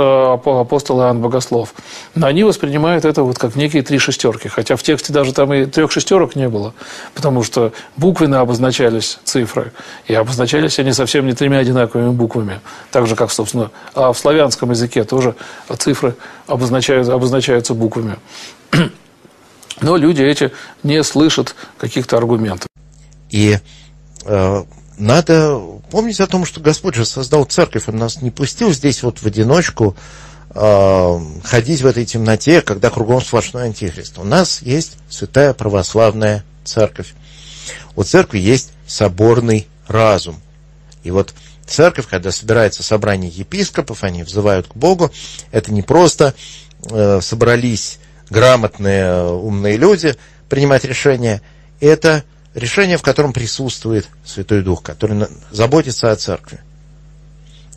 Иоанн Богослов. Но они воспринимают это вот как некие три шестерки, хотя в тексте даже там и трех шестерок не было, потому что буквенно обозначались цифры, и обозначались они совсем не тремя одинаковыми буквами, так же, как, собственно, в славянском языке тоже цифры обозначаются буквами. Но люди эти не слышат каких-то аргументов. И... надо помнить о том, что Господь же создал церковь, Он нас не пустил здесь вот в одиночку ходить в этой темноте, когда кругом сплошной антихрист. У нас есть святая православная церковь. У церкви есть соборный разум. И вот церковь, когда собирается собрание епископов, они взывают к Богу, это не просто собрались грамотные, умные люди принимать решения, это... решение, в котором присутствует Святой Дух, который заботится о церкви.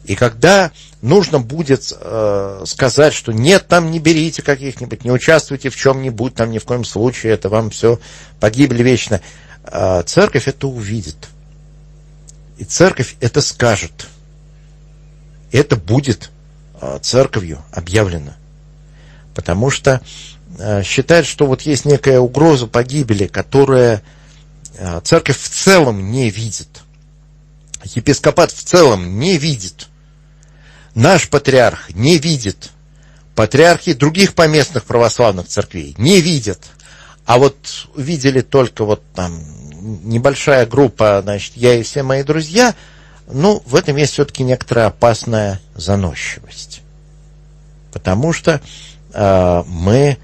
И когда нужно будет сказать, что нет, там не берите каких-нибудь, не участвуйте в чем-нибудь, там ни в коем случае, это вам все погибли вечно, церковь это увидит. И церковь это скажет. Это будет церковью объявлено. Потому что считает, что вот есть некая угроза погибели, которая церковь в целом не видит. Епископат в целом не видит. Наш патриарх не видит. Патриархи других поместных православных церквей не видят. А вот видели только вот там небольшая группа, значит, я и все мои друзья. Ну, в этом есть все-таки некоторая опасная заносчивость. Потому что мы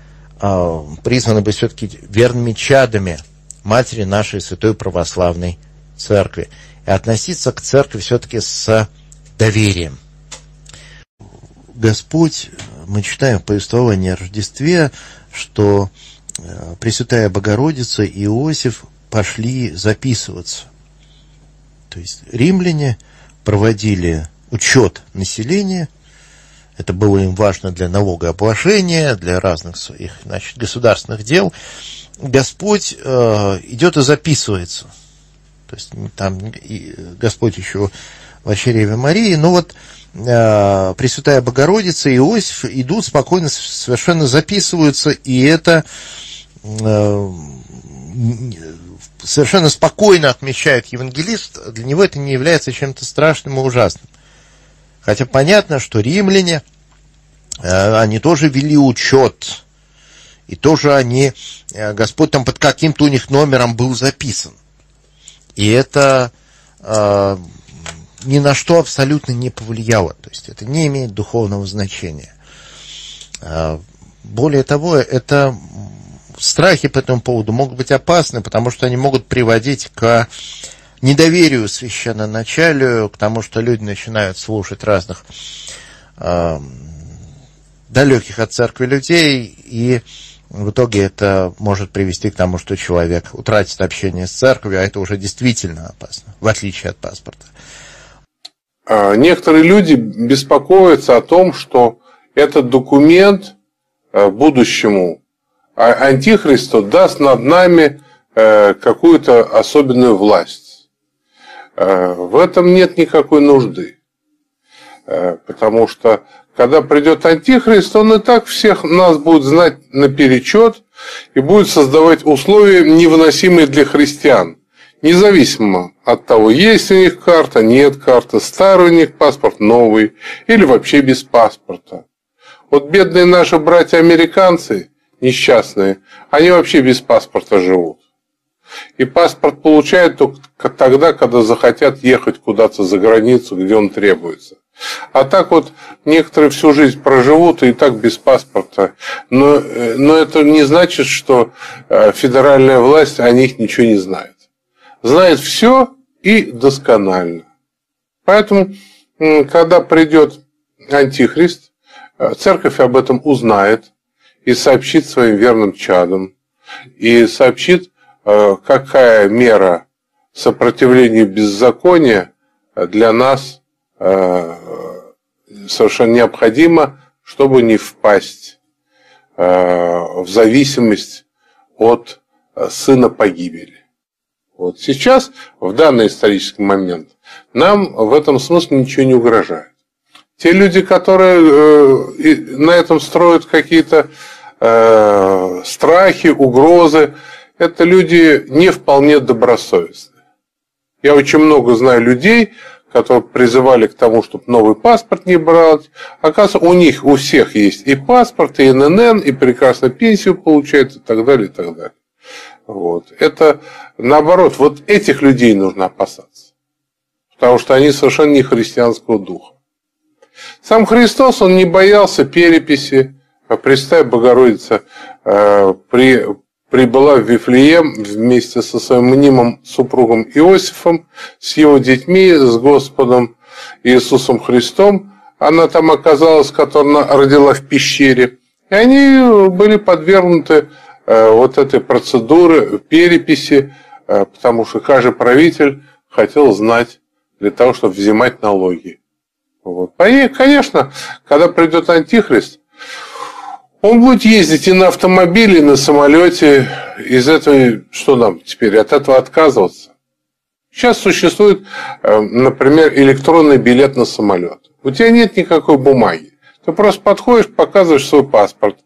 призваны быть все-таки верными чадами Матери нашей Святой Православной Церкви. И относиться к Церкви все-таки с доверием. Господь, мы читаем в повествовании о Рождестве, что Пресвятая Богородица и Иосиф пошли записываться. То есть римляне проводили учет населения. Это было им важно для налогообложения, для разных своих, значит, государственных дел. Господь идет и записывается. То есть там и Господь еще в очереве Марии. Но вот Пресвятая Богородица и Иосиф идут спокойно, совершенно записываются. И это совершенно спокойно отмечает евангелист. Для него это не является чем-то страшным и ужасным. Хотя понятно, что римляне, они тоже вели учет. И тоже они, Господь там под каким-то у них номером был записан. И это ни на что абсолютно не повлияло. То есть это не имеет духовного значения. Более того, это страхи по этому поводу могут быть опасны, потому что они могут приводить к недоверию священноначалию, к тому, что люди начинают слушать разных далеких от церкви людей, и в итоге это может привести к тому, что человек утратит общение с церковью, а это уже действительно опасно, в отличие от паспорта. Некоторые люди беспокоятся о том, что этот документ будущему антихристу даст над нами какую-то особенную власть. В этом нет никакой нужды. Потому что когда придет антихрист, он и так всех нас будет знать наперечет и будет создавать условия, невыносимые для христиан. Независимо от того, есть у них карта, нет карты, старый у них паспорт, новый, или вообще без паспорта. Вот бедные наши братья-американцы, несчастные, они вообще без паспорта живут. И паспорт получают только тогда, когда захотят ехать куда-то за границу, где он требуется. А так вот некоторые всю жизнь проживут и так без паспорта. Но это не значит, что федеральная власть о них ничего не знает. Знает все и досконально. Поэтому, когда придет антихрист, церковь об этом узнает и сообщит своим верным чадам, и сообщит, какая мера сопротивления беззакония для нас совершенно необходима, чтобы не впасть в зависимость от сына погибели. Вот сейчас, в данный исторический момент, нам в этом смысле ничего не угрожает. Те люди, которые на этом строят какие-то страхи, угрозы, это люди не вполне добросовестные. Я очень много знаю людей, которые призывали к тому, чтобы новый паспорт не брать. Оказывается, у них у всех есть и паспорт, и ИНН, и прекрасно пенсию получают, и так далее, и так далее. Вот. Это, наоборот, вот этих людей нужно опасаться. Потому что они совершенно не христианского духа. Сам Христос, он не боялся переписи. Пресвятая Богородица прибыла в Вифлеем вместе со своим мнимым супругом Иосифом, с его детьми, с Господом Иисусом Христом. Она там оказалась, которую она родила в пещере. И они были подвергнуты вот этой процедуры переписи, потому что каждый правитель хотел знать для того, чтобы взимать налоги. Вот. И, конечно, когда придет антихрист, он будет ездить и на автомобиле, и на самолете. Из этого, что нам теперь, от этого отказываться? Сейчас существует, например, электронный билет на самолет. У тебя нет никакой бумаги. Ты просто подходишь, показываешь свой паспорт.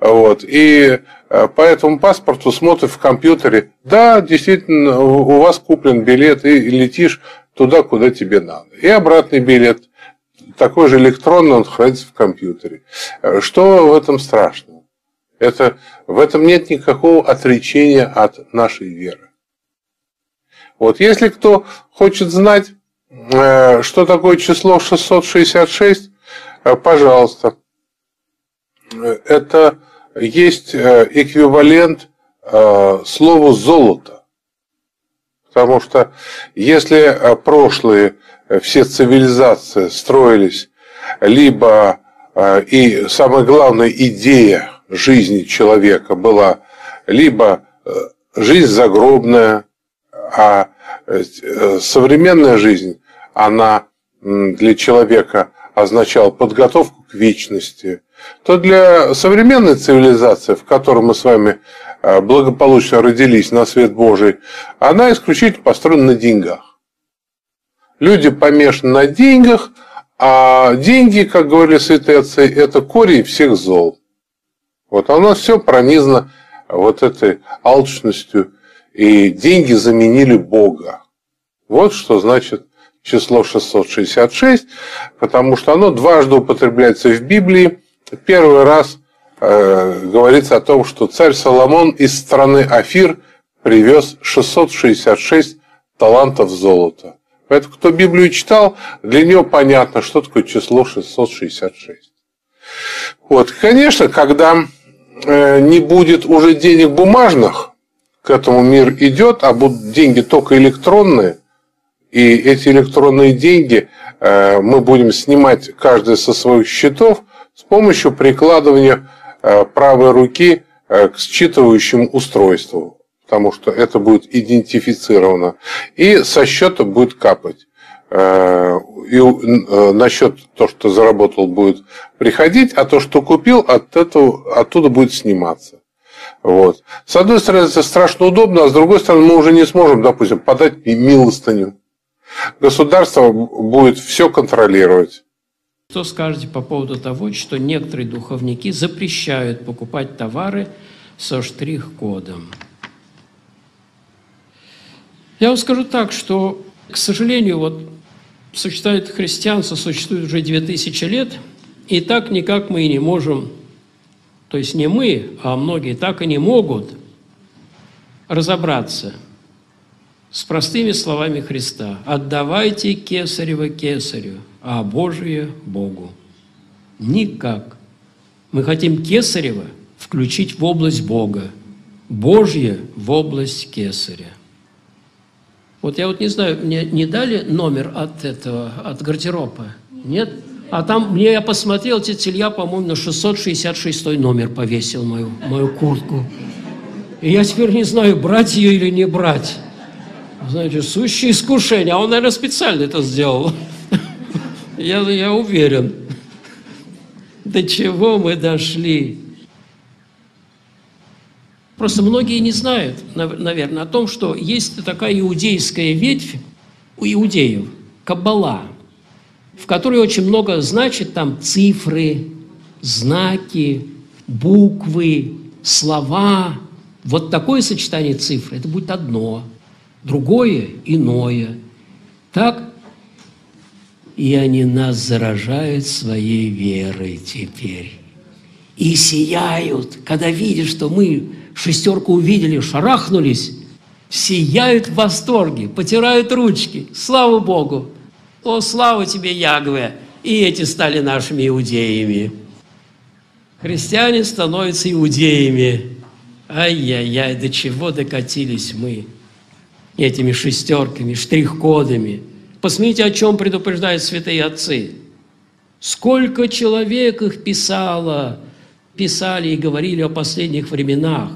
Вот, и по этому паспорту смотришь в компьютере. Да, действительно, у вас куплен билет, и летишь туда, куда тебе надо. И обратный билет. Такой же электронный, он хранится в компьютере. Что в этом страшного? В этом нет никакого отречения от нашей веры. Вот, если кто хочет знать, что такое число 666, пожалуйста, это есть эквивалент слову «золото». Потому что если прошлые все цивилизации строились, либо, и самая главная идея жизни человека была, либо жизнь загробная, а современная жизнь, она для человека означала подготовку к вечности, то для современной цивилизации, в которой мы с вами благополучно родились на свет Божий, она исключительно построена на деньгах. Люди помешаны на деньгах, а деньги, как говорили святые отцы, это корень всех зол. Вот, а у нас все пронизано вот этой алчностью, и деньги заменили Бога. Вот что значит число 666, потому что оно дважды употребляется в Библии. Первый раз говорится о том, что царь Соломон из страны Афир привез 666 талантов золота. Поэтому, кто Библию читал, для него понятно, что такое число 666. Вот, конечно, когда не будет уже денег бумажных, к этому мир идет, а будут деньги только электронные, и эти электронные деньги мы будем снимать каждый со своих счетов с помощью прикладывания правой руки к считывающему устройству, потому что это будет идентифицировано, и со счета будет капать. И на счет то, что заработал, будет приходить, а то, что купил, оттуда будет сниматься. Вот. С одной стороны, это страшно удобно, а с другой стороны, мы уже не сможем, допустим, подать милостыню. Государство будет все контролировать. Что скажете по поводу того, что некоторые духовники запрещают покупать товары со штрих-кодом? Я вам скажу так, что, к сожалению, вот существует христианство, существует уже 2000 лет, и так никак мы и не можем, то есть не мы, а многие так и не могут разобраться с простыми словами Христа. «Отдавайте кесарево кесарю, а Божие – Богу». Никак. Мы хотим кесарево включить в область Бога, Божье – в область кесаря. Вот я вот не знаю, мне не дали номер от этого, от гардероба? Нет? А там, мне я посмотрел, тетя Илья, по-моему, на 666-й номер повесил мою куртку. И я теперь не знаю, брать ее или не брать. Знаете, сущее искушение. А он, наверное, специально это сделал. Я уверен. До чего мы дошли? Просто многие не знают, наверное, о том, что есть такая иудейская ветвь у иудеев, каббала, в которой очень много значит там цифры, знаки, буквы, слова. Вот такое сочетание цифр – это будет одно, другое – иное. Так? И они нас заражают своей верой теперь. И сияют, когда видят, что мы шестерку увидели, шарахнулись, сияют в восторге, потирают ручки. Слава Богу! О, слава тебе, Ягве! И эти стали нашими иудеями. Христиане становятся иудеями. Ай-яй-яй, до чего докатились мы этими шестерками, штрих-кодами. Посмотрите, о чем предупреждают святые отцы. Сколько человек их писали и говорили о последних временах.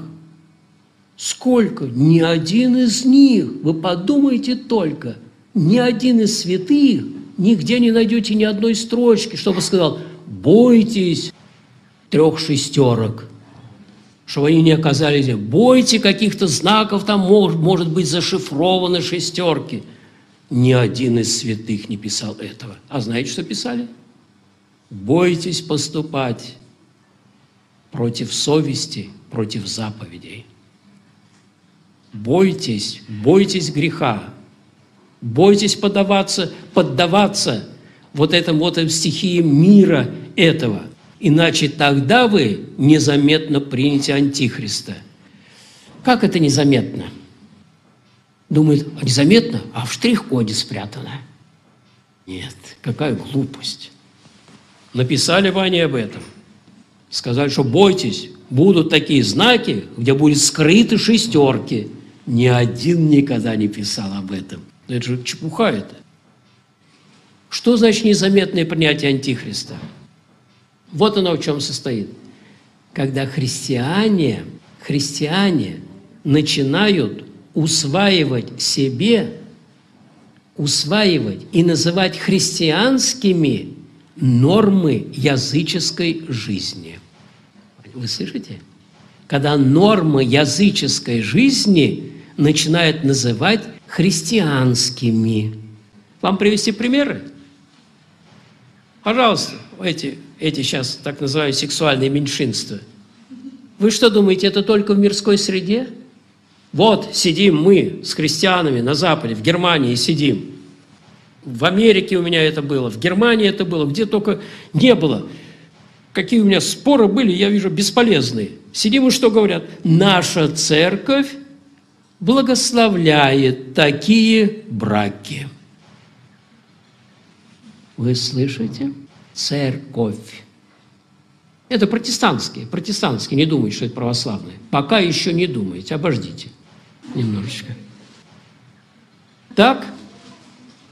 Сколько? Ни один из них, вы подумайте только, ни один из святых, нигде не найдете ни одной строчки, чтобы сказал: бойтесь трех шестерок, чтобы они не оказались, бойтесь каких-то знаков, там может быть зашифрованы шестерки. Ни один из святых не писал этого. А знаете, что писали? Бойтесь поступать против совести, против заповедей. Бойтесь, бойтесь греха. Бойтесь поддаваться вот этому вот стихии мира этого. Иначе тогда вы незаметно примете Антихриста. Как это незаметно? Думают, незаметно, а в штрих-коде спрятано. Нет, какая глупость. Написали бы они об этом. Сказали, что бойтесь, будут такие знаки, где будут скрыты шестерки. Ни один никогда не писал об этом. Это же чепуха это. Что значит незаметное принятие Антихриста? Вот оно в чем состоит. Когда христиане начинают усваивать себе, усваивать и называть христианскими нормы языческой жизни. Вы слышите? Когда нормы языческой жизни начинают называть христианскими. Вам привести примеры? Пожалуйста, эти сейчас так называемые сексуальные меньшинства. Вы что думаете, это только в мирской среде? Вот сидим мы с христианами на Западе, в Германии сидим. В Америке у меня это было, в Германии это было, где только не было. Какие у меня споры были, я вижу, бесполезные. Сидим и что говорят? Наша церковь благословляет такие браки. Вы слышите? Церковь. Это протестантские, не думайте, что это православные. Пока еще не думайте, обождите немножечко. Так,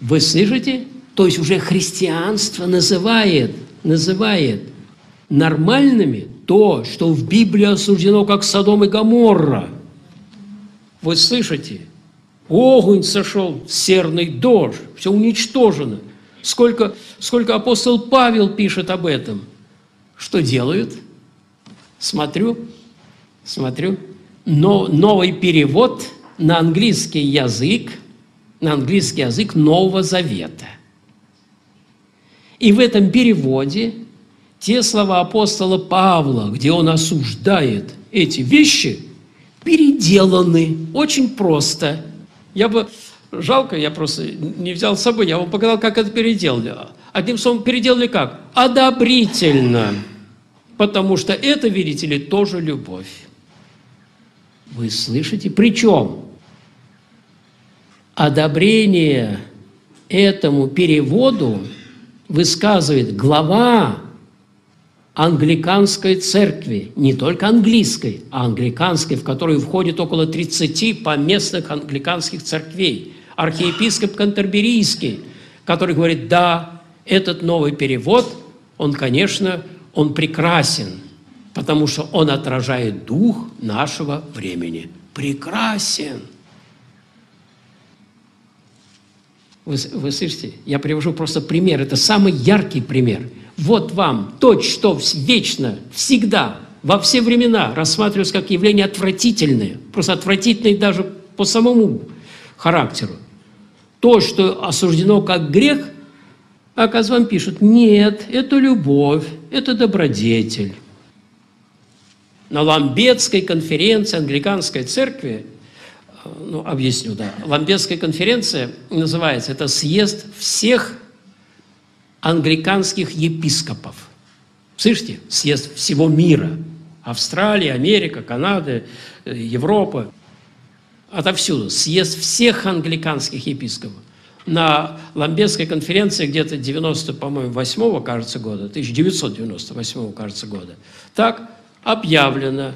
вы слышите? То есть уже христианство называет нормальными то, что в Библии осуждено как Содом и Гоморра. Вы слышите? Огонь сошел, серный дождь, все уничтожено. Сколько апостол Павел пишет об этом. Что делают? Смотрю. Но новый перевод на английский язык Нового Завета. И в этом переводе те слова апостола Павла, где он осуждает эти вещи, переделаны очень просто. Жалко, я просто не взял с собой, я вам показал, как это переделали. Одним словом, переделали как? Одобрительно. Потому что это, видите ли, тоже любовь. Вы слышите? Причем одобрение этому переводу высказывает глава англиканской церкви, не только английской, а англиканской, в которую входит около 30 поместных англиканских церквей. Архиепископ Кантерберийский, который говорит, да, этот новый перевод, он, конечно, он прекрасен, потому что он отражает дух нашего времени. Прекрасен! Вы слышите? Я привожу просто пример. Это самый яркий пример. Вот вам то, что вечно, всегда, во все времена рассматривалось как явление отвратительное, просто отвратительное даже по самому характеру. То, что осуждено как грех, оказывается, вам пишут, нет, это любовь, это добродетель. На Ламбетской конференции англиканской церкви, ну, объясню, да. Ламбетская конференция называется, это съезд всех англиканских епископов. Слышите? Съезд всего мира. Австралия, Америка, Канада, Европа. Отовсюду. Съезд всех англиканских епископов. На Ламбетской конференции где-то 1998 года, так объявлено,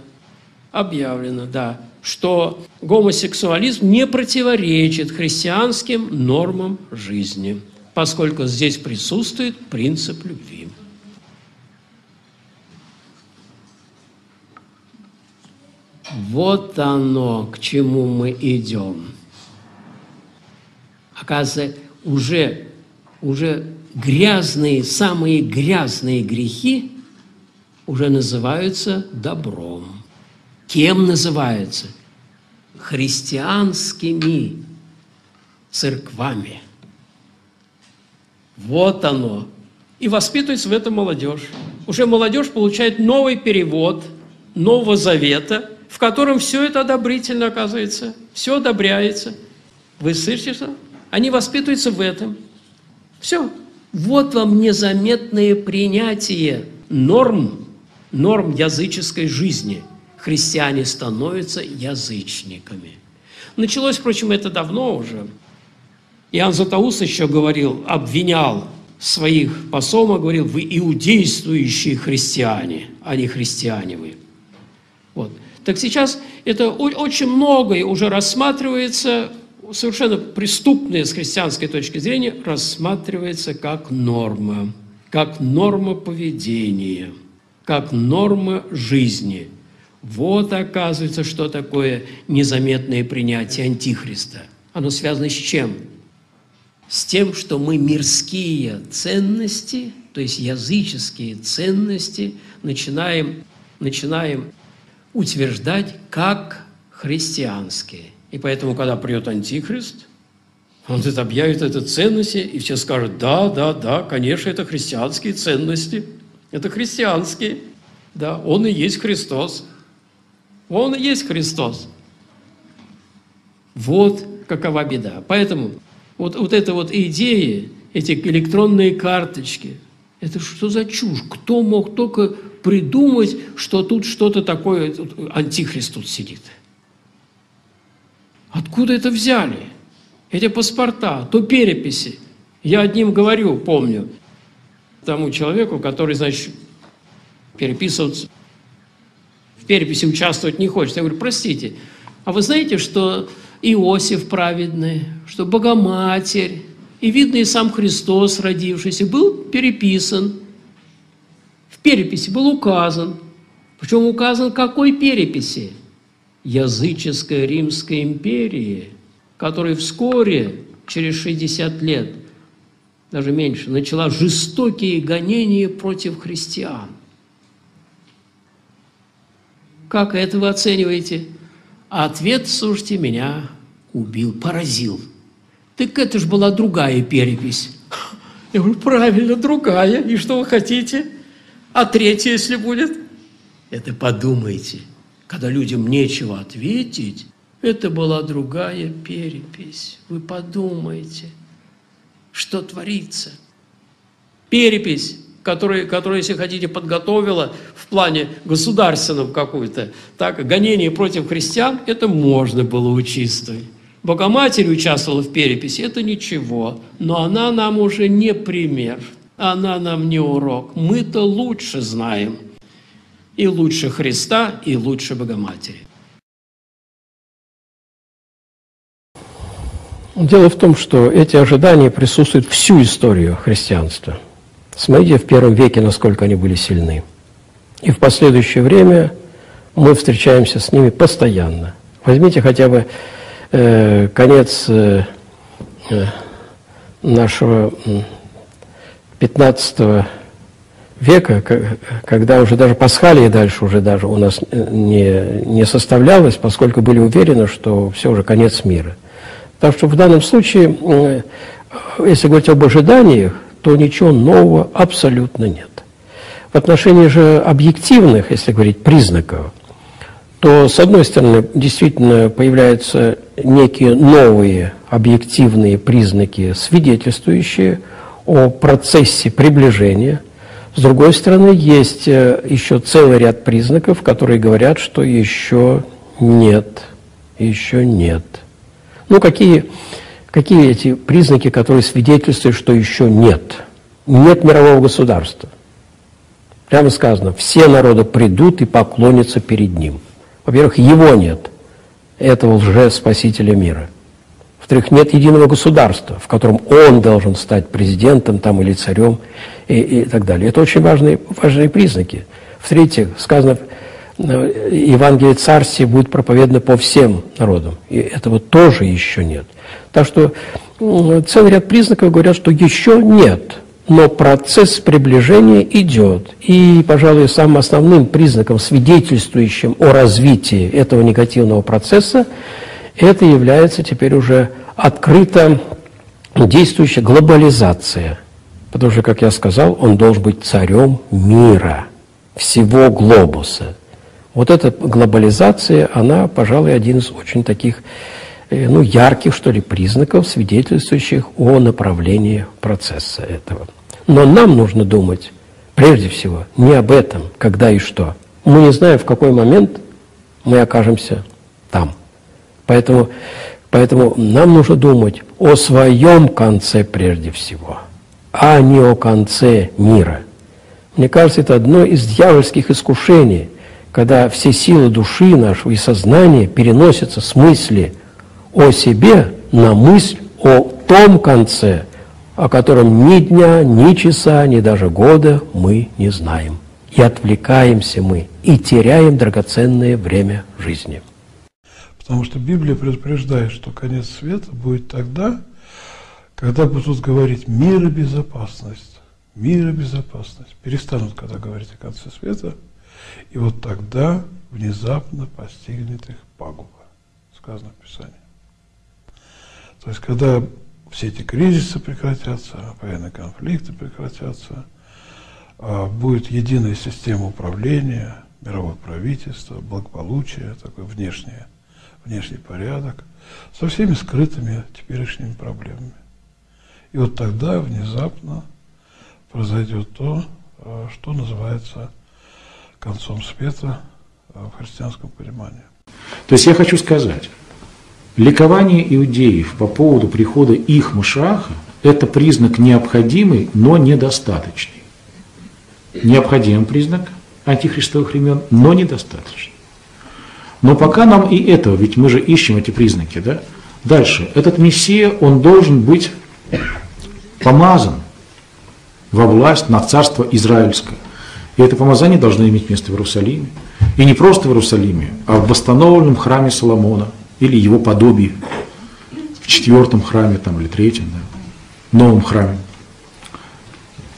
да, что гомосексуализм не противоречит христианским нормам жизни, поскольку здесь присутствует принцип любви. Вот оно, к чему мы идем. Оказывается, уже грязные, самые грязные грехи уже называются добром. Кем называются? Христианскими церквами. Вот оно. И воспитывается в этом молодежь. Уже молодежь получает новый перевод Нового Завета, в котором все это одобрительно оказывается, все одобряется. Вы слышите, что? Они воспитываются в этом. Все. Вот вам незаметное принятие норм языческой жизни. Христиане становятся язычниками. Началось, впрочем, это давно уже. Иоанн Златоуст еще говорил, обвинял своих посолов, говорил, вы иудействующие христиане, а не христиане вы. Вот. Так сейчас это очень многое уже рассматривается, совершенно преступное с христианской точки зрения, рассматривается как норма поведения, как норма жизни. Вот, оказывается, что такое незаметное принятие Антихриста. Оно связано с чем? С тем, что мы мирские ценности, то есть языческие ценности, начинаем утверждать как христианские. И поэтому, когда придет Антихрист, он объявит это ценности, и все скажут, да, конечно, это христианские ценности, это христианские, да, он и есть Христос. Он и есть Христос. Вот какова беда. Поэтому вот эта идея, эти электронные карточки, это что за чушь? Кто мог только придумать, что тут что-то такое, Антихрист тут сидит? Откуда это взяли? Эти паспорта, то переписи. Я одним говорю, помню, тому человеку, который, значит, переписывался, в переписи участвовать не хочет. Я говорю, простите, а вы знаете, что Иосиф праведный, что Богоматерь, и, видно, и сам Христос, родившийся, был переписан, в переписи был указан. Причем указан какой переписи? Языческой Римской империи, которая вскоре, через 60 лет, даже меньше, начала жестокие гонения против христиан. Как это вы оцениваете? А ответ, слушайте, меня убил, поразил. Так это же была другая перепись. Я говорю, правильно, другая. И что вы хотите? А третья, если будет? Это подумайте. Когда людям нечего ответить, это была другая перепись. Вы подумайте, что творится. Перепись, которая, если хотите, подготовила в плане государственном какую-то, так, гонение против христиан, это можно было учитывать. Богоматерь участвовала в переписи, это ничего, но она нам уже не пример, она нам не урок. Мы-то лучше знаем, и лучше Христа, и лучше Богоматери. Дело в том, что эти ожидания присутствуют всю историю христианства. Смотрите, в первом веке, насколько они были сильны. И в последующее время мы встречаемся с ними постоянно. Возьмите хотя бы конец нашего 15 века, когда уже даже пасхалии дальше уже даже у нас не составлялось, поскольку были уверены, что все уже конец мира. Так что в данном случае, если говорить об ожиданиях, то ничего нового абсолютно нет. В отношении же объективных, если говорить, признаков, то, с одной стороны, действительно появляются некие новые объективные признаки, свидетельствующие о процессе приближения. С другой стороны, есть еще целый ряд признаков, которые говорят, что еще нет. Ну, какие эти признаки, которые свидетельствуют, что еще нет? Нет мирового государства. Прямо сказано, все народы придут и поклонятся перед ним. Во-первых, его нет, этого лже-спасителя мира. Во-вторых, нет единого государства, в котором он должен стать президентом там, или царем и так далее. Это очень важные признаки. В-третьих, сказано, Евангелие Царствия будет проповедано по всем народам. И этого тоже еще нет. Так что целый ряд признаков говорят, что еще нет, но процесс приближения идет. И, пожалуй, самым основным признаком, свидетельствующим о развитии этого негативного процесса, это является теперь уже открыто действующая глобализация. Потому что, как я сказал, он должен быть царем мира, всего глобуса. Вот эта глобализация, она, пожалуй, один из очень таких, ну, ярких, что ли, признаков, свидетельствующих о направлении процесса этого. Но нам нужно думать, прежде всего, не об этом, когда и что. Мы не знаем, в какой момент мы окажемся там. Поэтому нам нужно думать о своем конце прежде всего, а не о конце мира. Мне кажется, это одно из дьявольских искушений, когда все силы души нашего и сознания переносятся с мысли о себе на мысль о том конце, о котором ни дня, ни часа, ни даже года мы не знаем. И отвлекаемся мы, и теряем драгоценное время жизни. Потому что Библия предупреждает, что конец света будет тогда, когда будут говорить «мир и безопасность», «мир и безопасность». Перестанут, когда говорить о конце света, и вот тогда внезапно постигнет их пагуба, сказано в Писании. То есть, когда все эти кризисы прекратятся, военные конфликты прекратятся, будет единая система управления, мировое правительство, благополучие, такой внешний порядок, со всеми скрытыми теперешними проблемами. И вот тогда внезапно произойдет то, что называется концом света в христианском понимании. То есть я хочу сказать, ликование иудеев по поводу прихода их Машиаха – это признак необходимый, но недостаточный. Необходим признак антихристовых времен, но недостаточный. Но пока нам и этого, ведь мы же ищем эти признаки, да? Дальше. Этот Мессия, он должен быть помазан во власть на царство израильское. И это помазание должно иметь место в Иерусалиме. И не просто в Иерусалиме, а в восстановленном храме Соломона или его подобии, в 4-м храме там, или 3-м, да, новом храме.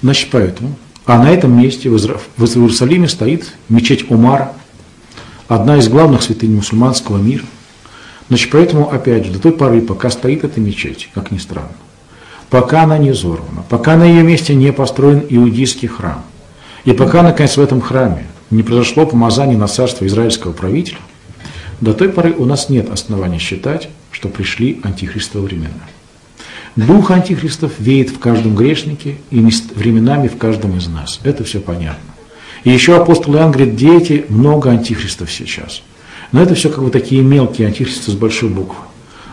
Значит, поэтому... А на этом месте, в Иерусалиме, стоит мечеть Умара, одна из главных святынь мусульманского мира. Значит, поэтому, опять же, до той поры, пока стоит эта мечеть, как ни странно, пока она не взорвана, пока на ее месте не построен иудейский храм, и пока, наконец, в этом храме не произошло помазание на царство израильского правителя, до той поры у нас нет оснований считать, что пришли антихристовые времена. Дух антихристов веет в каждом грешнике и временами в каждом из нас. Это все понятно. И еще апостол Иоанн говорит, дети, много антихристов сейчас. Но это все как бы такие мелкие антихристы с большой буквы.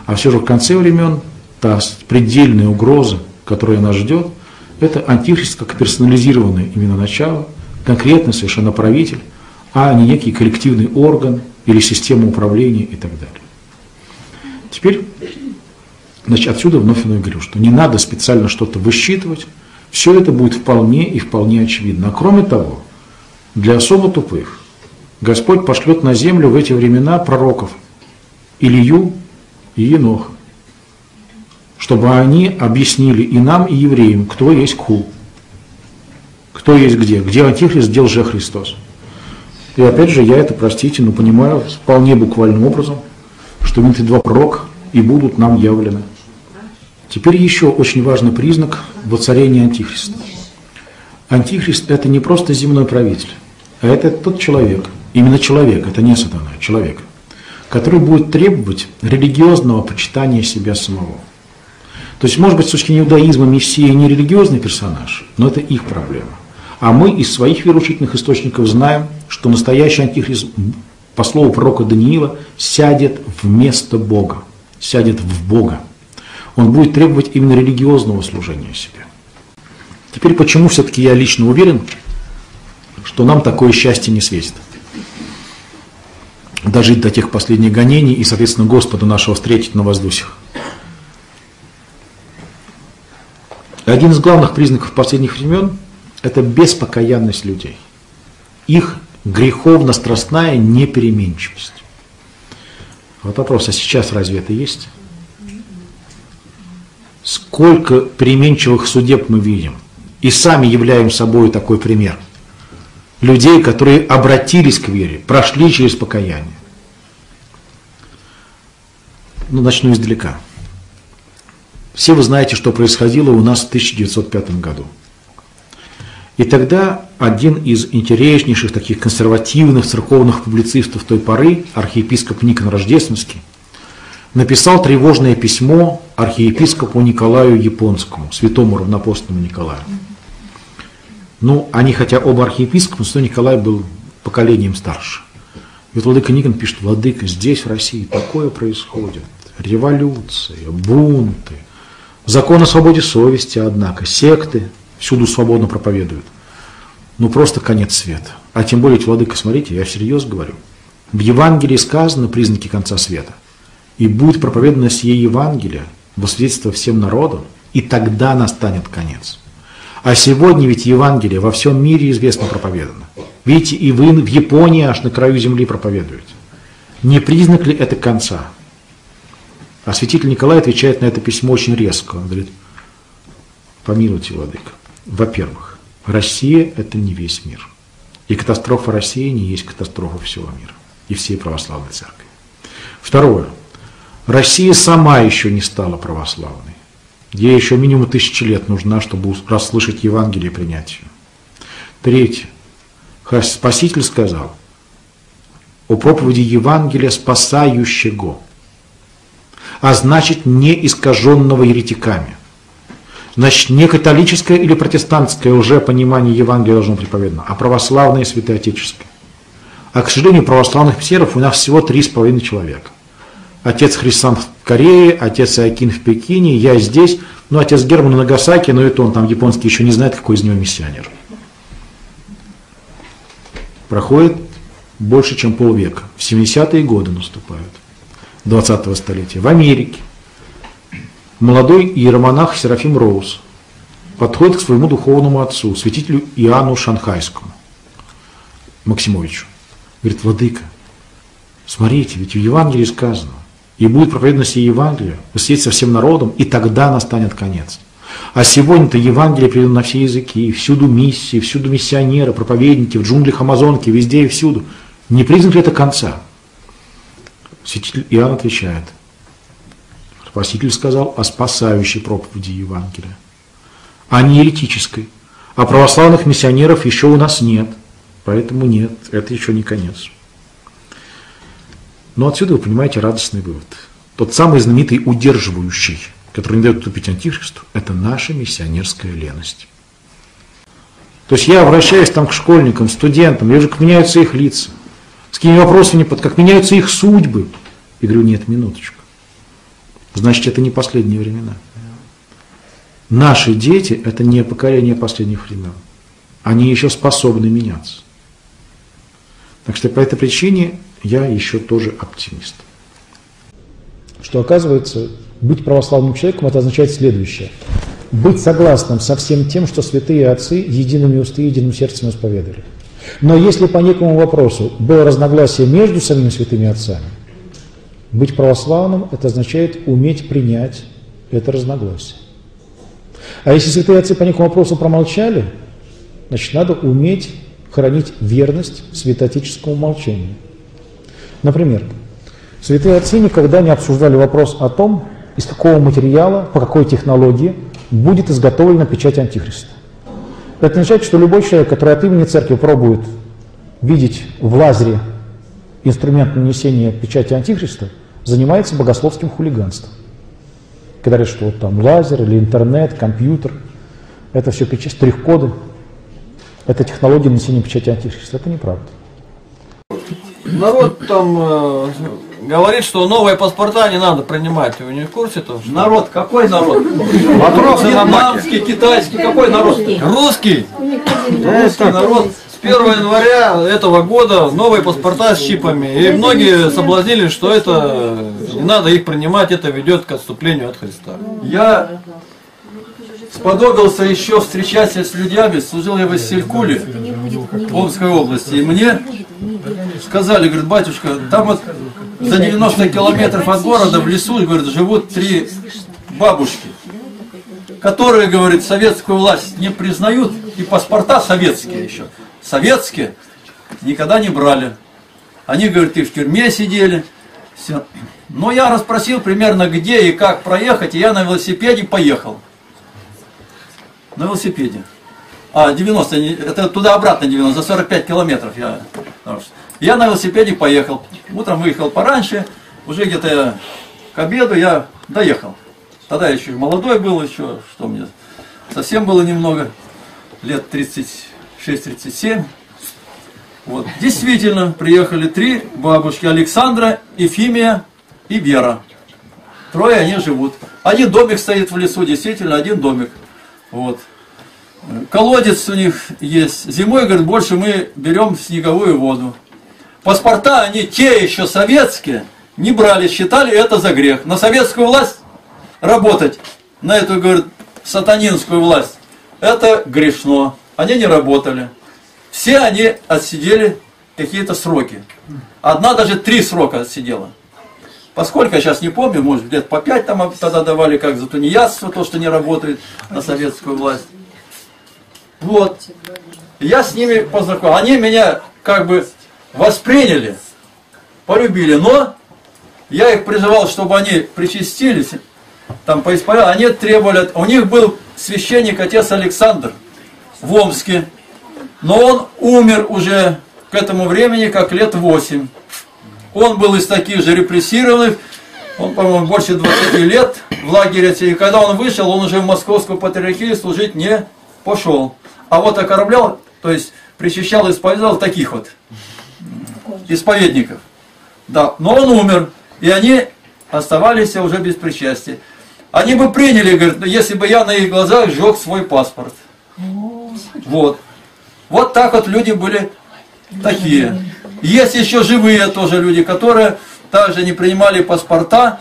А все же в конце времен та предельная угроза, которая нас ждет, это антихрист как персонализированное именно начало, конкретный совершенно правитель, а не некий коллективный орган или система управления и так далее. Теперь... Значит, отсюда вновь я говорю, что не надо специально что-то высчитывать, все это будет вполне и вполне очевидно. А кроме того, для особо тупых Господь пошлет на землю в эти времена пророков Илью и Еноха, чтобы они объяснили и нам, и евреям, кто есть ху, кто есть где антихрист, где лжехристос. И опять же, я это, простите, но понимаю вполне буквальным образом, что вот эти два пророка и будут нам явлены. Теперь еще очень важный признак воцарения антихриста. Антихрист – это не просто земной правитель, а это тот человек, именно человек, это не сатана, человек, который будет требовать религиозного почитания себя самого. То есть, может быть, с точки иудаизма Мессия не религиозный персонаж, но это их проблема. А мы из своих вероучительных источников знаем, что настоящий антихрист, по слову пророка Даниила, сядет вместо Бога. Сядет в Бога. Он будет требовать именно религиозного служения себе. Теперь почему все-таки я лично уверен, что нам такое счастье не светит? Дожить до тех последних гонений и, соответственно, Господа нашего встретить на воздухах. Один из главных признаков последних времен – это беспокаянность людей. Их греховно-страстная непеременчивость. Вот вопрос, а сейчас разве это есть? Сколько переменчивых судеб мы видим, и сами являем собой такой пример. Людей, которые обратились к вере, прошли через покаяние. Ну, начну издалека. Все вы знаете, что происходило у нас в 1905 году. И тогда один из интереснейших таких консервативных церковных публицистов той поры, архиепископ Никон Рождественский, написал тревожное письмо архиепископу Николаю Японскому, святому равнопостному Николаю. Ну, они, хотя оба архиепископы, но Николай был поколением старше. И вот владыка Никон пишет: «Владыка, здесь в России такое происходит, революция, бунты, закон о свободе совести, однако, секты всюду свободно проповедуют. Ну, просто конец света. А тем более, владыка, смотрите, я всерьез говорю, в Евангелии сказаны признаки конца света. И будет проповедано сие Евангелие во свидетельство всем народам, и тогда настанет конец. А сегодня ведь Евангелие во всем мире известно проповедано. Видите, и вы в Японии аж на краю земли проповедуете. Не признак ли это конца?» А святитель Николай отвечает на это письмо очень резко. Он говорит: «Помилуйте, владыка, во-первых, Россия – это не весь мир. И катастрофа России не есть катастрофа всего мира и всей православной церкви. Второе. Россия сама еще не стала православной. Ей еще минимум 1000 лет нужна, чтобы расслышать Евангелие и принять ее. Третье. Спаситель сказал о проповеди Евангелия спасающего, а значит, не искаженного еретиками. Значит, не католическое или протестантское уже понимание Евангелия должно быть проповедано, а православное и святоотеческое. А, к сожалению, православных псеров у нас всего 3,5 человека. Отец Хрисан в Корее, отец Иоакин в Пекине, я здесь, ну, отец Герман в Нагасаки, но и то он там японский еще не знает, какой из него миссионер». Проходит больше, чем полвека. В 70-е годы наступают 20-го столетия. В Америке молодой иеромонах Серафим Роуз подходит к своему духовному отцу, святителю Иоанну Шанхайскому, Максимовичу. Говорит: «Владыка, смотрите, ведь в Евангелии сказано, и будет проповедано сие Евангелие, посетить со всем народом, и тогда настанет конец. А сегодня-то Евангелие приведено на все языки, всюду миссии, всюду миссионеры, проповедники, в джунглях Амазонки, везде и всюду. Не признак ли это конца?» Святитель Иоанн отвечает: «Спаситель сказал о спасающей проповеди Евангелия, а не еретической. А православных миссионеров еще у нас нет, поэтому нет, это еще не конец». Но отсюда вы понимаете радостный вывод. Тот самый знаменитый удерживающий, который не дает уступить антихристу, это наша миссионерская леность. То есть я обращаюсь там к школьникам, студентам, я вижу, как меняются их лица, с какими вопросами, как меняются их судьбы. И говорю: нет, минуточку. Значит, это не последние времена. Наши дети – это не поколение последних времен. Они еще способны меняться. Так что по этой причине я еще тоже оптимист. Что оказывается, быть православным человеком – это означает следующее. Быть согласным со всем тем, что святые отцы едиными уста и единым сердцем исповедовали. Но если по некому вопросу было разногласие между самими святыми отцами, быть православным – это означает уметь принять это разногласие. А если святые отцы по некому вопросу промолчали, значит, надо уметь хранить верность святоотеческому молчанию. Например, святые отцы никогда не обсуждали вопрос о том, из какого материала, по какой технологии будет изготовлена печать Антихриста. Это означает, что любой человек, который от имени церкви пробует видеть в лазере инструмент нанесения печати Антихриста, занимается богословским хулиганством. Когда говорят, что вот там лазер или интернет, компьютер, это все штрих-коды, это технология нанесения печати Антихриста. Это неправда. Народ там говорит, что новые паспорта не надо принимать. Вы не в курсе того? Народ, какой народ? Вопрос вьетнамский, китайский, какой народ? Русский. Русский народ. С 1 января этого года новые паспорта с чипами. И многие соблазнились, что это не надо их принимать, это ведет к отступлению от Христа. Я сподобился еще встречаться с людьми, служил я в Иссилькуле, в Омской области, и мне сказали, говорит: батюшка, там вот за 90 километров от города в лесу, говорит, живут 3 бабушки, которые, говорит, советскую власть не признают, и паспорта советские еще, советские, никогда не брали. Они, говорит, и в тюрьме сидели, все. Но я расспросил примерно, где и как проехать, и я на велосипеде поехал. На велосипеде. 90, это туда-обратно 90, за 45 километров я на велосипеде поехал. Утром выехал пораньше, уже где-то к обеду я доехал. Тогда еще молодой был, еще что мне, совсем было немного, лет 36-37. Вот. Действительно, приехали три бабушки, Александра, Ефимия и Вера. Трое они живут. Один домик стоит в лесу, действительно, один домик. Вот. Колодец у них есть. Зимой, говорит, больше мы берем снеговую воду. Паспорта они те еще советские не брали, считали это за грех. На советскую власть работать, на эту, говорит, сатанинскую власть, это грешно. Они не работали. Все они отсидели какие-то сроки. Одна даже 3 срока отсидела. Поскольку, я сейчас не помню, может, лет по 5 там тогда давали, как за тунеядство, то, что не работает на советскую власть. Вот. Я с ними познакомился. Они меня как бы восприняли, полюбили, но я их призывал, чтобы они причастились, там поисповедовали. Они требовали, у них был священник отец Александр в Омске, но он умер уже к этому времени, как лет 8. Он был из таких же репрессированных, он, по-моему, больше 20 лет в лагере. И когда он вышел, он уже в московскую патриархию служить не пошел. А вот окормлял, то есть причащал, исповедовал таких вот исповедников. Да, но он умер, и они оставались уже без причастия. Они бы приняли, говорит, если бы я на их глазах сжег свой паспорт. Вот. Вот так вот люди были такие. Есть еще живые тоже люди, которые также не принимали паспорта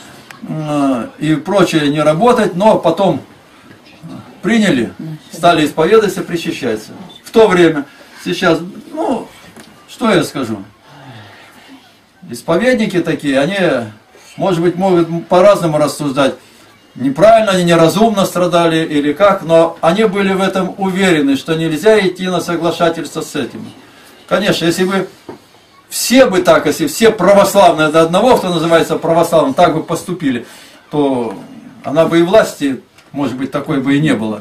и прочее не работать, но потом приняли, стали исповедаться, причащаться. В то время, сейчас, ну, что я скажу? Исповедники такие, они, может быть, могут по-разному рассуждать. Неправильно, они неразумно страдали или как, но они были в этом уверены, что нельзя идти на соглашательство с этим. Конечно, если бы все бы так, если все православные до одного, кто называется православным, так бы поступили, то она бы и власти, может быть, такой бы и не было.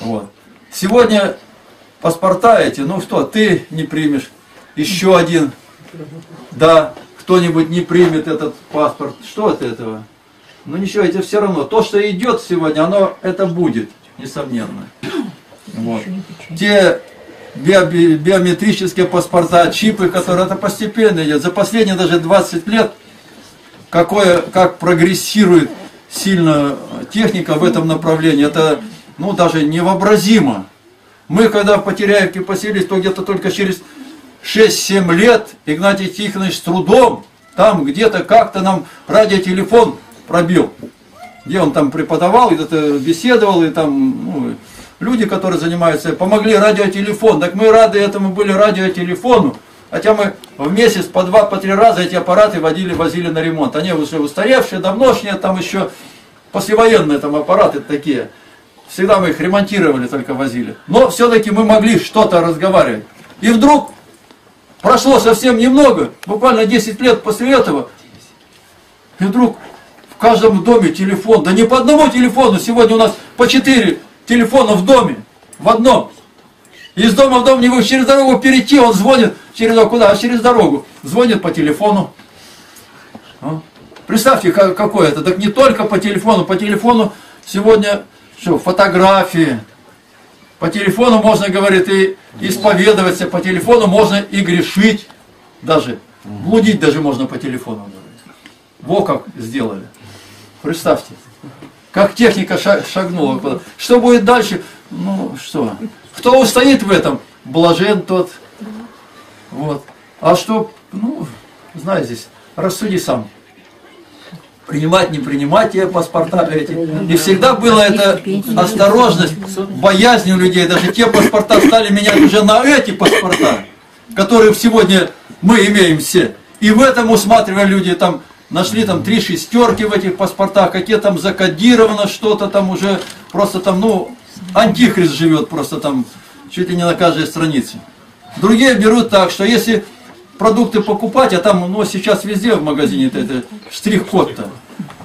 Вот. Сегодня паспорта эти, ну что, ты не примешь, еще один, да, кто-нибудь не примет этот паспорт, что от этого? Ну ничего, это все равно. То, что идет сегодня, оно это будет, несомненно. Вот. Те биометрические паспорта, чипы, которые это постепенно идет. За последние даже 20 лет, как прогрессирует сильно техника в этом направлении, это ну, даже невообразимо. Мы, когда в Потеряевке поселились, то где-то только через 6-7 лет Игнатий Тихонович с трудом там где-то как-то нам радиотелефон пробил, где он там преподавал, где-то беседовал, и там ну, люди, которые занимаются, помогли радиотелефон. Так мы рады этому были радиотелефону, хотя мы в месяц по 2-3 раза эти аппараты возили на ремонт. Они уже устаревшие, давношние, там еще послевоенные там аппараты такие. Всегда мы их ремонтировали, только возили. Но все-таки мы могли что-то разговаривать. И вдруг прошло совсем немного, буквально 10 лет после этого, и вдруг в каждом доме телефон, да не по одному телефону, сегодня у нас по 4 телефона в доме, в одном. Из дома в дом не выйти, через дорогу перейти, он звонит, через куда? А через дорогу, звонит по телефону. Представьте, какое это, так не только по телефону сегодня что, фотографии, по телефону можно, говорит, и исповедоваться, по телефону можно и грешить даже, блудить даже можно по телефону. Во как сделали. Представьте, как техника шагнула. Что будет дальше? Ну, что? Кто устоит в этом? Блажен тот. Вот. А что, ну, знаю здесь, рассуди сам. Принимать, не принимать те паспорта эти. И всегда была эта осторожность, боязнь у людей. Даже те паспорта стали менять уже на эти паспорта, которые сегодня мы имеем все. И в этом усматривали люди там. Нашли там 3 шестерки в этих паспортах, какие там закодировано что-то там уже, просто там, ну, антихрист живет просто там, чуть ли не на каждой странице. Другие берут так, что если продукты покупать, а там, ну, сейчас везде в магазине это штрих-код-то.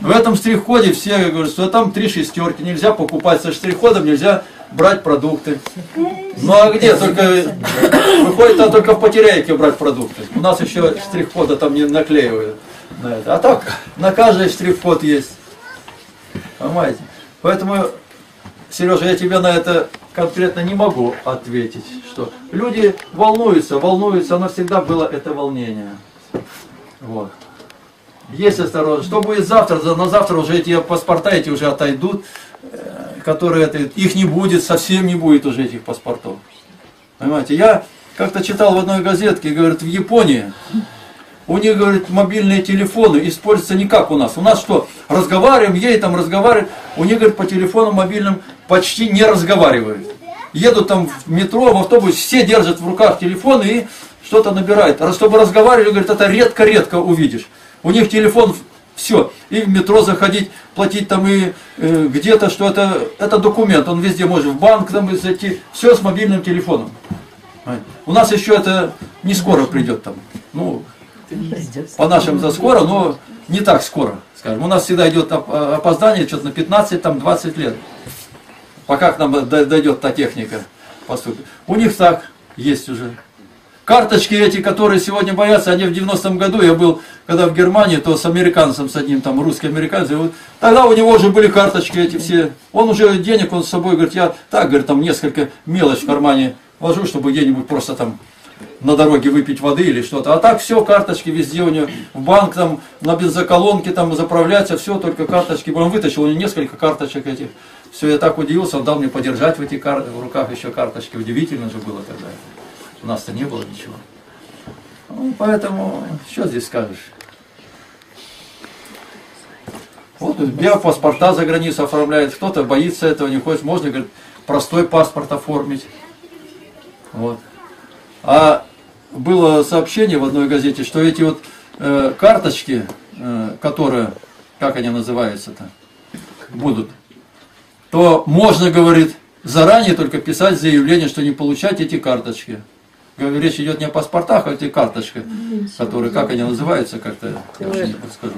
В этом штрих-коде все говорят, что там 3 шестерки, нельзя покупать со штрих-кодом, нельзя брать продукты. Ну а где? Только выходит, а только в Потеряйке брать продукты. У нас еще штрих-кода там не наклеивают на это. А так на каждый штрих-код есть. Понимаете? Поэтому, Сережа, я тебе на это конкретно не могу ответить, что люди волнуются, оно всегда было это волнение. Вот. Есть осторожность. Что будет завтра? На завтра уже эти паспорта эти уже отойдут, которые это, их не будет, совсем не будет уже этих паспортов. Понимаете, я как-то читал в одной газетке, говорит, в Японии у них, говорит, мобильные телефоны используются не как у нас. У нас что, разговариваем, разговариваем, у них, говорит, по телефону мобильным почти не разговаривают. Едут там в метро, в автобус, все держат в руках телефоны и что-то набирают. А чтобы разговаривали, говорит, это редко-редко увидишь. У них телефон, все, и в метро заходить, платить там и где-то что-то, это документ, он везде может в банк там зайти, все с мобильным телефоном. У нас еще это не скоро придет там, ну, по нашим за скоро, но не так скоро, скажем. У нас всегда идет опоздание, что-то на 15-20 лет, пока к нам дойдет та техника, поступит. У них так есть уже. Карточки эти, которые сегодня боятся, они в 90-м году, я был, когда в Германии, то с американцем, с одним там, русским-американцем, вот, тогда у него уже были карточки эти все, он уже денег, он с собой, говорит, я так, говорит, там несколько мелочь в кармане ложу, чтобы где-нибудь просто там на дороге выпить воды или что-то, а так все, карточки везде у него, в банк там, на бензоколонке там заправляться, все, только карточки, он вытащил у него несколько карточек этих, все, я так удивился, он дал мне подержать в, в руках еще карточки, удивительно же было тогда. У нас-то не было ничего. Ну, поэтому, что здесь скажешь? Вот биопаспорта за границу оформляет, кто-то боится этого, не хочет. Можно, говорит, простой паспорт оформить. Вот. А было сообщение в одной газете, что эти вот карточки, которые, как они называются-то, будут, то можно, говорит, заранее только писать заявление, что не получать эти карточки. Речь идет не о паспортах, а о этих карточках, которые, как они называются, как-то я уже не подскажу.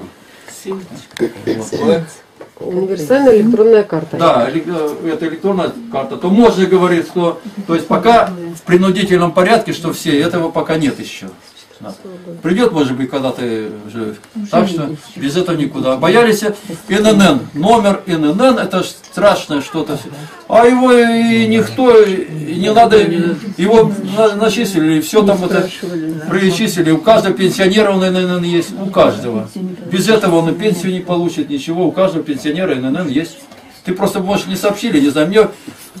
Универсальная электронная карта. Да, это электронная карта. То можно говорить, что... То есть пока в принудительном порядке, что все, этого пока нет еще. Да. Придет, может быть, когда ты уже... Так что без этого никуда. Боялись ИНН. Номер ИНН, это страшное что-то. А его и никто, и не надо... Его начислили, и все там это перечислили. У каждого пенсионера он ИНН есть. У каждого. Без этого он и пенсию не получит, ничего. У каждого пенсионера ИНН есть. Ты просто, может, не сообщили, не знаю. Мне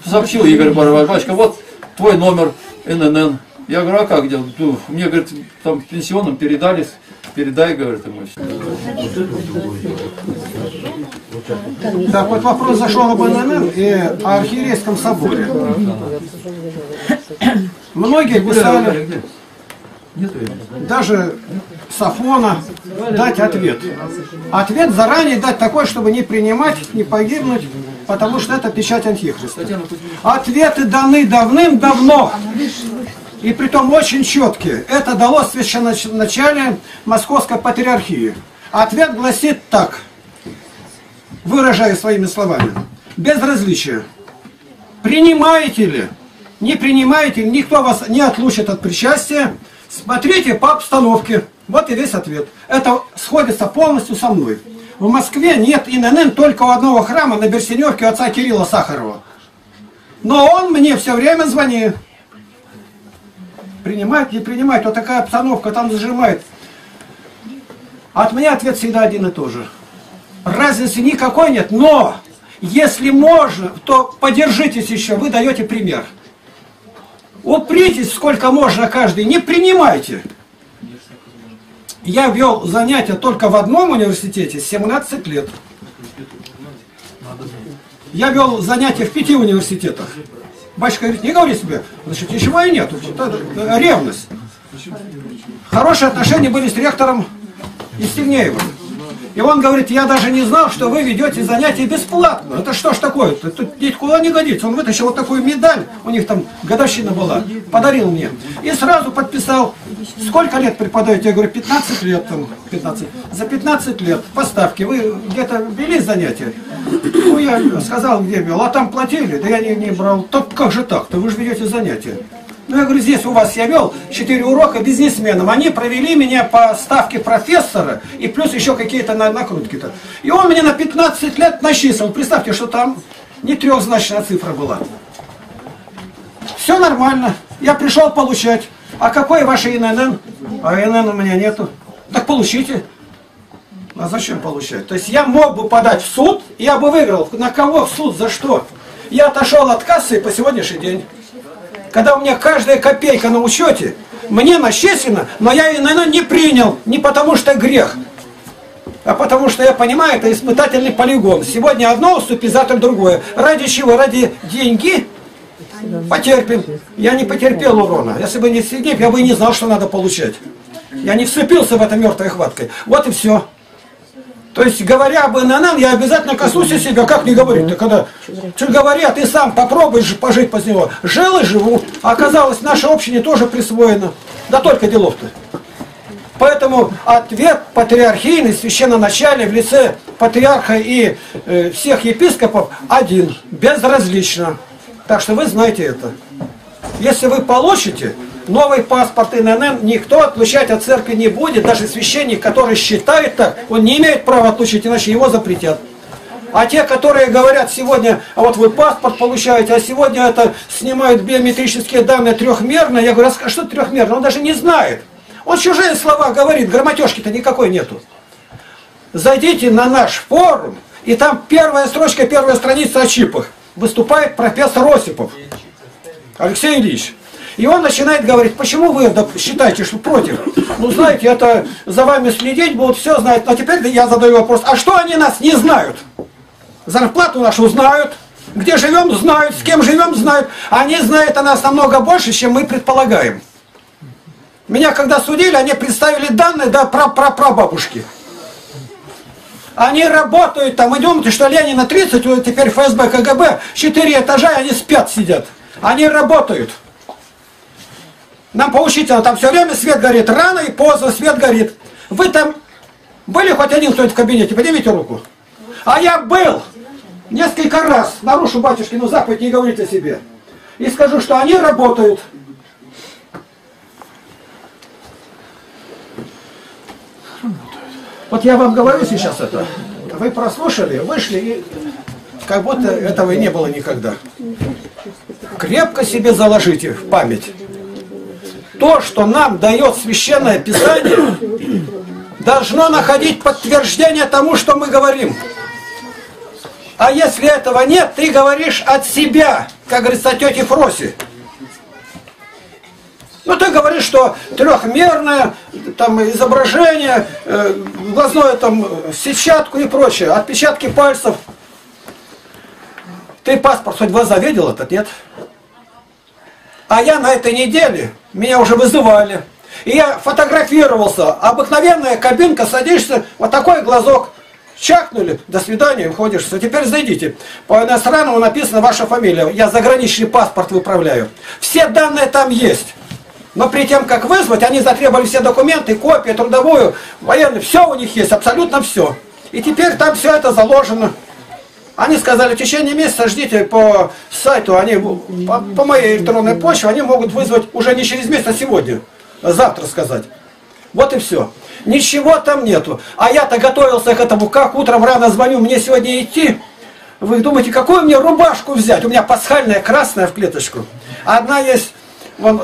сообщил Игорь Барабашко, вот твой номер ИНН. Я говорю, а как делать? Мне, говорит, там пенсионным передали, передай, говорит, ему. Так, вот вопрос зашел об ИНН и о архиерейском соборе. Многие писали, даже Сафона, дать ответ. Ответ заранее дать такой, чтобы не принимать, не погибнуть. Потому что это печать Антихриста. Ответы даны давным-давно. И притом очень четкие. Это дало священноначалие Московской Патриархии. Ответ гласит так, выражая своими словами. Без различия. Принимаете ли? Не принимаете ли? Никто вас не отлучит от причастия. Смотрите по обстановке. Вот и весь ответ. Это сходится полностью со мной. В Москве нет ИНН только у одного храма на Берсеневке у отца Кирилла Сахарова. Но он мне все время звонит. Принимать, не принимать, вот такая обстановка там зажимает. От меня ответ всегда один и тот же. Разницы никакой нет, но если можно, то подержитесь еще, вы даете пример. Упритесь сколько можно каждый, не принимайте. Я вел занятия только в одном университете 17 лет. Я вел занятия в 5 университетах. Батюшка говорит, не говори себе, значит, ничего и нет. Это ревность. Хорошие отношения были с ректором Евстигнеевым. И он говорит, я даже не знал, что вы ведете занятия бесплатно. Это что ж такое-то? Тут никуда не годится. Он вытащил вот такую медаль, у них там годовщина была, подарил мне. И сразу подписал, сколько лет преподаете? Я говорю, 15 лет. Там, 15. За 15 лет поставки вы где-то вели занятия? Ну, я сказал, где вел. А там платили? Да я не брал. Так как же так-то? Вы же ведете занятия. Ну, я говорю, здесь у вас я вел 4 урока бизнесменам. Они провели меня по ставке профессора и плюс еще какие-то накрутки-то. И он мне на 15 лет насчитывал. Представьте, что там не трехзначная цифра была. Все нормально. Я пришел получать. А какой ваш ИНН? А ИНН у меня нету. Так получите. А зачем получать? То есть я мог бы подать в суд, я бы выиграл. На кого в суд? За что? Я отошел от кассы по сегодняшний день. Когда у меня каждая копейка на учете, мне насчислена, но я ее, наверное, не принял. Не потому что грех, а потому что я понимаю, это испытательный полигон. Сегодня одно уступи, завтра другое. Ради чего? Ради деньги? Потерпим. Я не потерпел урона. Если бы не сидел, я бы не знал, что надо получать. Я не вцепился в это мертвой хваткой. Вот и все. То есть, говоря об ИНН, я обязательно коснусь себя, как не говорить. Ты когда что говори, а ты сам попробуешь пожить после него. Жил и живу. А оказалось, наше общение тоже присвоено. Да только делов-то. Поэтому ответ патриархийный, священноначале в лице патриарха и всех епископов один. Безразлично. Так что вы знаете это. Если вы получите новый паспорт ИНН, никто отлучать от церкви не будет. Даже священник, который считает так, он не имеет права отлучить, иначе его запретят. А те, которые говорят сегодня, а вот вы паспорт получаете, а сегодня это снимают биометрические данные трехмерно. Я говорю, а что трехмерно? Он даже не знает. Он чужие слова говорит, грамотежки-то никакой нету. Зайдите на наш форум, и там первая строчка, первая страница о чипах. Выступает профессор Осипов Алексей Ильич. И он начинает говорить, почему вы считаете, что против? Ну, знаете, это за вами следить будут, все знают. А теперь я задаю вопрос, а что они нас не знают? Зарплату нашу знают, где живем знают, с кем живем знают. Они знают о нас намного больше, чем мы предполагаем. Меня когда судили, они представили данные до прапрапрабабушки. Они работают там, и думаете, что Ленина 30, вот теперь ФСБ, КГБ, 4 этажа, и они спят, сидят. Они работают. Нам поучительно, там все время свет горит, рано и поздно свет горит. Вы там были хоть один кто-нибудь в кабинете? Поднимите руку. А я был несколько раз, нарушу батюшкину заповедь, не говорите о себе. И скажу, что они работают. Вот я вам говорю сейчас это. Вы прослушали, вышли и как будто этого и не было никогда. Крепко себе заложите в память. То, что нам дает Священное Писание, должно находить подтверждение тому, что мы говорим. А если этого нет, ты говоришь от себя, как говорится о тете Фросе. Ну, ты говоришь, что трехмерное там, изображение, глазное там, сетчатку и прочее, отпечатки пальцев. Ты паспорт хоть в глаза видел этот, нет? А я на этой неделе, меня уже вызывали, и я фотографировался. Обыкновенная кабинка, садишься, вот такой глазок. Чахнули, до свидания, уходишь. А теперь зайдите. По иностранному написано ваша фамилия. Я заграничный паспорт выправляю. Все данные там есть. Но при тем, как вызвать, они затребовали все документы, копии, трудовую, военную. Все у них есть, абсолютно все. И теперь там все это заложено. Они сказали, в течение месяца ждите по сайту, они по моей электронной почте, они могут вызвать уже не через месяц, а сегодня, завтра сказать. Вот и все. Ничего там нету. А я-то готовился к этому, как утром рано звоню, мне сегодня идти. Вы думаете, какую мне рубашку взять? У меня пасхальная красная в клеточку. Одна есть, вон,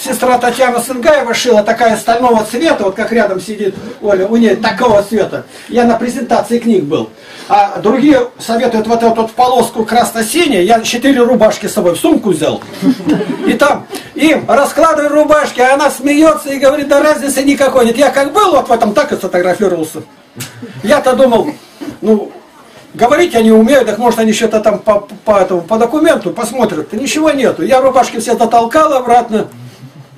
сестра Татьяна Сынгаева шила, такая стального цвета, вот как рядом сидит Оля, у нее такого цвета. Я на презентации книг был. А другие советуют вот эту вот полоску красно-синей. Я 4 рубашки с собой в сумку взял. И там им раскладываю рубашки, а она смеется и говорит, да разницы никакой нет. Я как был вот в этом, так и сфотографировался. Я-то думал, ну, говорить я не умею, так может они что-то там по документу посмотрят. Ничего нету. Я рубашки все дотолкал обратно.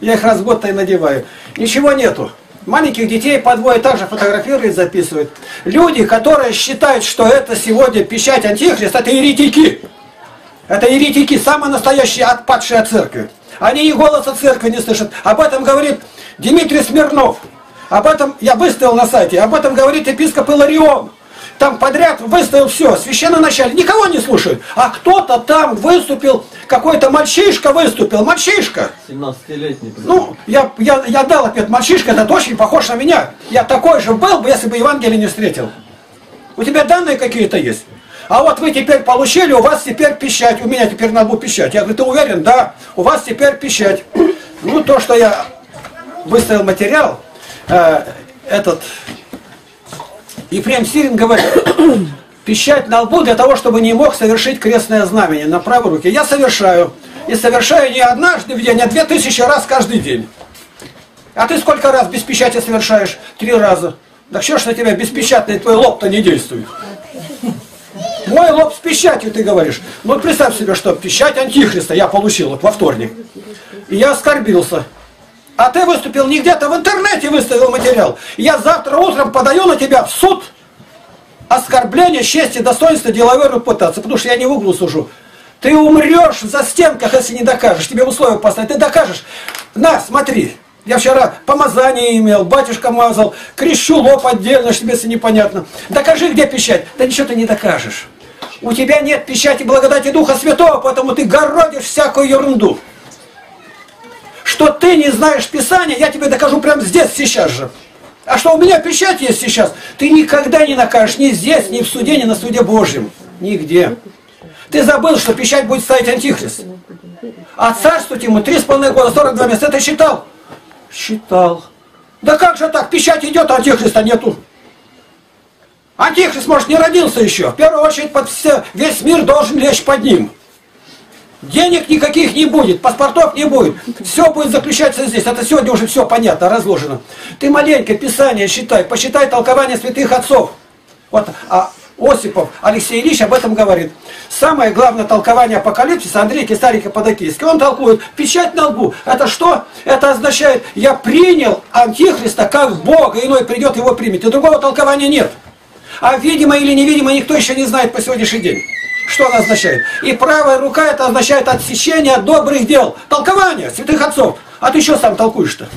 Я их раз в год-то и надеваю. Ничего нету. Маленьких детей подвое также фотографируют, записывают. Люди, которые считают, что это сегодня печать Антихриста, это еретики. Это еретики, самые настоящие отпадшие от церкви. Они и голоса церкви не слышат. Об этом говорит Дмитрий Смирнов. Об этом я выставил на сайте. Об этом говорит епископ Илларион. Там подряд выставил все. Священноначальник никого не слушает. А кто-то там выступил, какой-то мальчишка выступил. Мальчишка. 17-летний. Ну, я дал ответ. Мальчишка этот очень похож на меня. Я такой же был бы, если бы Евангелие не встретил. У тебя данные какие-то есть? А вот вы теперь получили, у вас теперь печать. У меня теперь на лбу печать. Я говорю, ты уверен? Да. У вас теперь печать. Ну, то, что я выставил материал, этот... Ефрем Сирин говорит, печать на лбу для того, чтобы не мог совершить крестное знамение на правой руке. Я совершаю. И совершаю не однажды в день, а 2000 раз каждый день. А ты сколько раз без печати совершаешь? 3 раза. Так что ж на тебя беспечатный твой лоб-то не действует? Мой лоб с печатью, ты говоришь. Ну представь себе, что печать Антихриста я получил вот во вторник. И я оскорбился. А ты выступил не где-то, в интернете выставил материал. Я завтра утром подаю на тебя в суд оскорбление чести, достоинства, деловой репутации. Потому что я не в углу сужу. Ты умрешь в застенках, если не докажешь. Тебе условия поставят. Ты докажешь. На, смотри. Я вчера помазание имел, батюшка мазал, крещу лоб отдельно, что тебе все непонятно. Докажи, где печать. Да ничего ты не докажешь. У тебя нет печати благодати Духа Святого, поэтому ты городишь всякую ерунду. Что ты не знаешь Писания, я тебе докажу прямо здесь, сейчас же. А что у меня печать есть сейчас, ты никогда не накажешь ни здесь, ни в суде, ни на суде Божьем. Нигде. Ты забыл, что печать будет ставить Антихрист. А царствовать ему 3,5 года, 42 месяца. Это считал? Считал. Да как же так? Печать идет, а Антихриста нету. Антихрист, может, не родился еще. В первую очередь, весь мир должен лечь под ним. Денег никаких не будет, паспортов не будет. Все будет заключаться здесь. Это сегодня уже все понятно, разложено. Ты маленько Писание считай, почитай толкование святых отцов. Вот Осипов Алексей Ильич об этом говорит. Самое главное толкование апокалипсиса Андрей Кесарийский Подокийский. Он толкует печать на лбу. Это что? Это означает, я принял Антихриста как Бога, иной придет его примет. И другого толкования нет. А видимо или невидимо никто еще не знает по сегодняшний день. Что она означает? И правая рука это означает отсечение от добрых дел. Толкование святых отцов. А ты что сам толкуешь-то?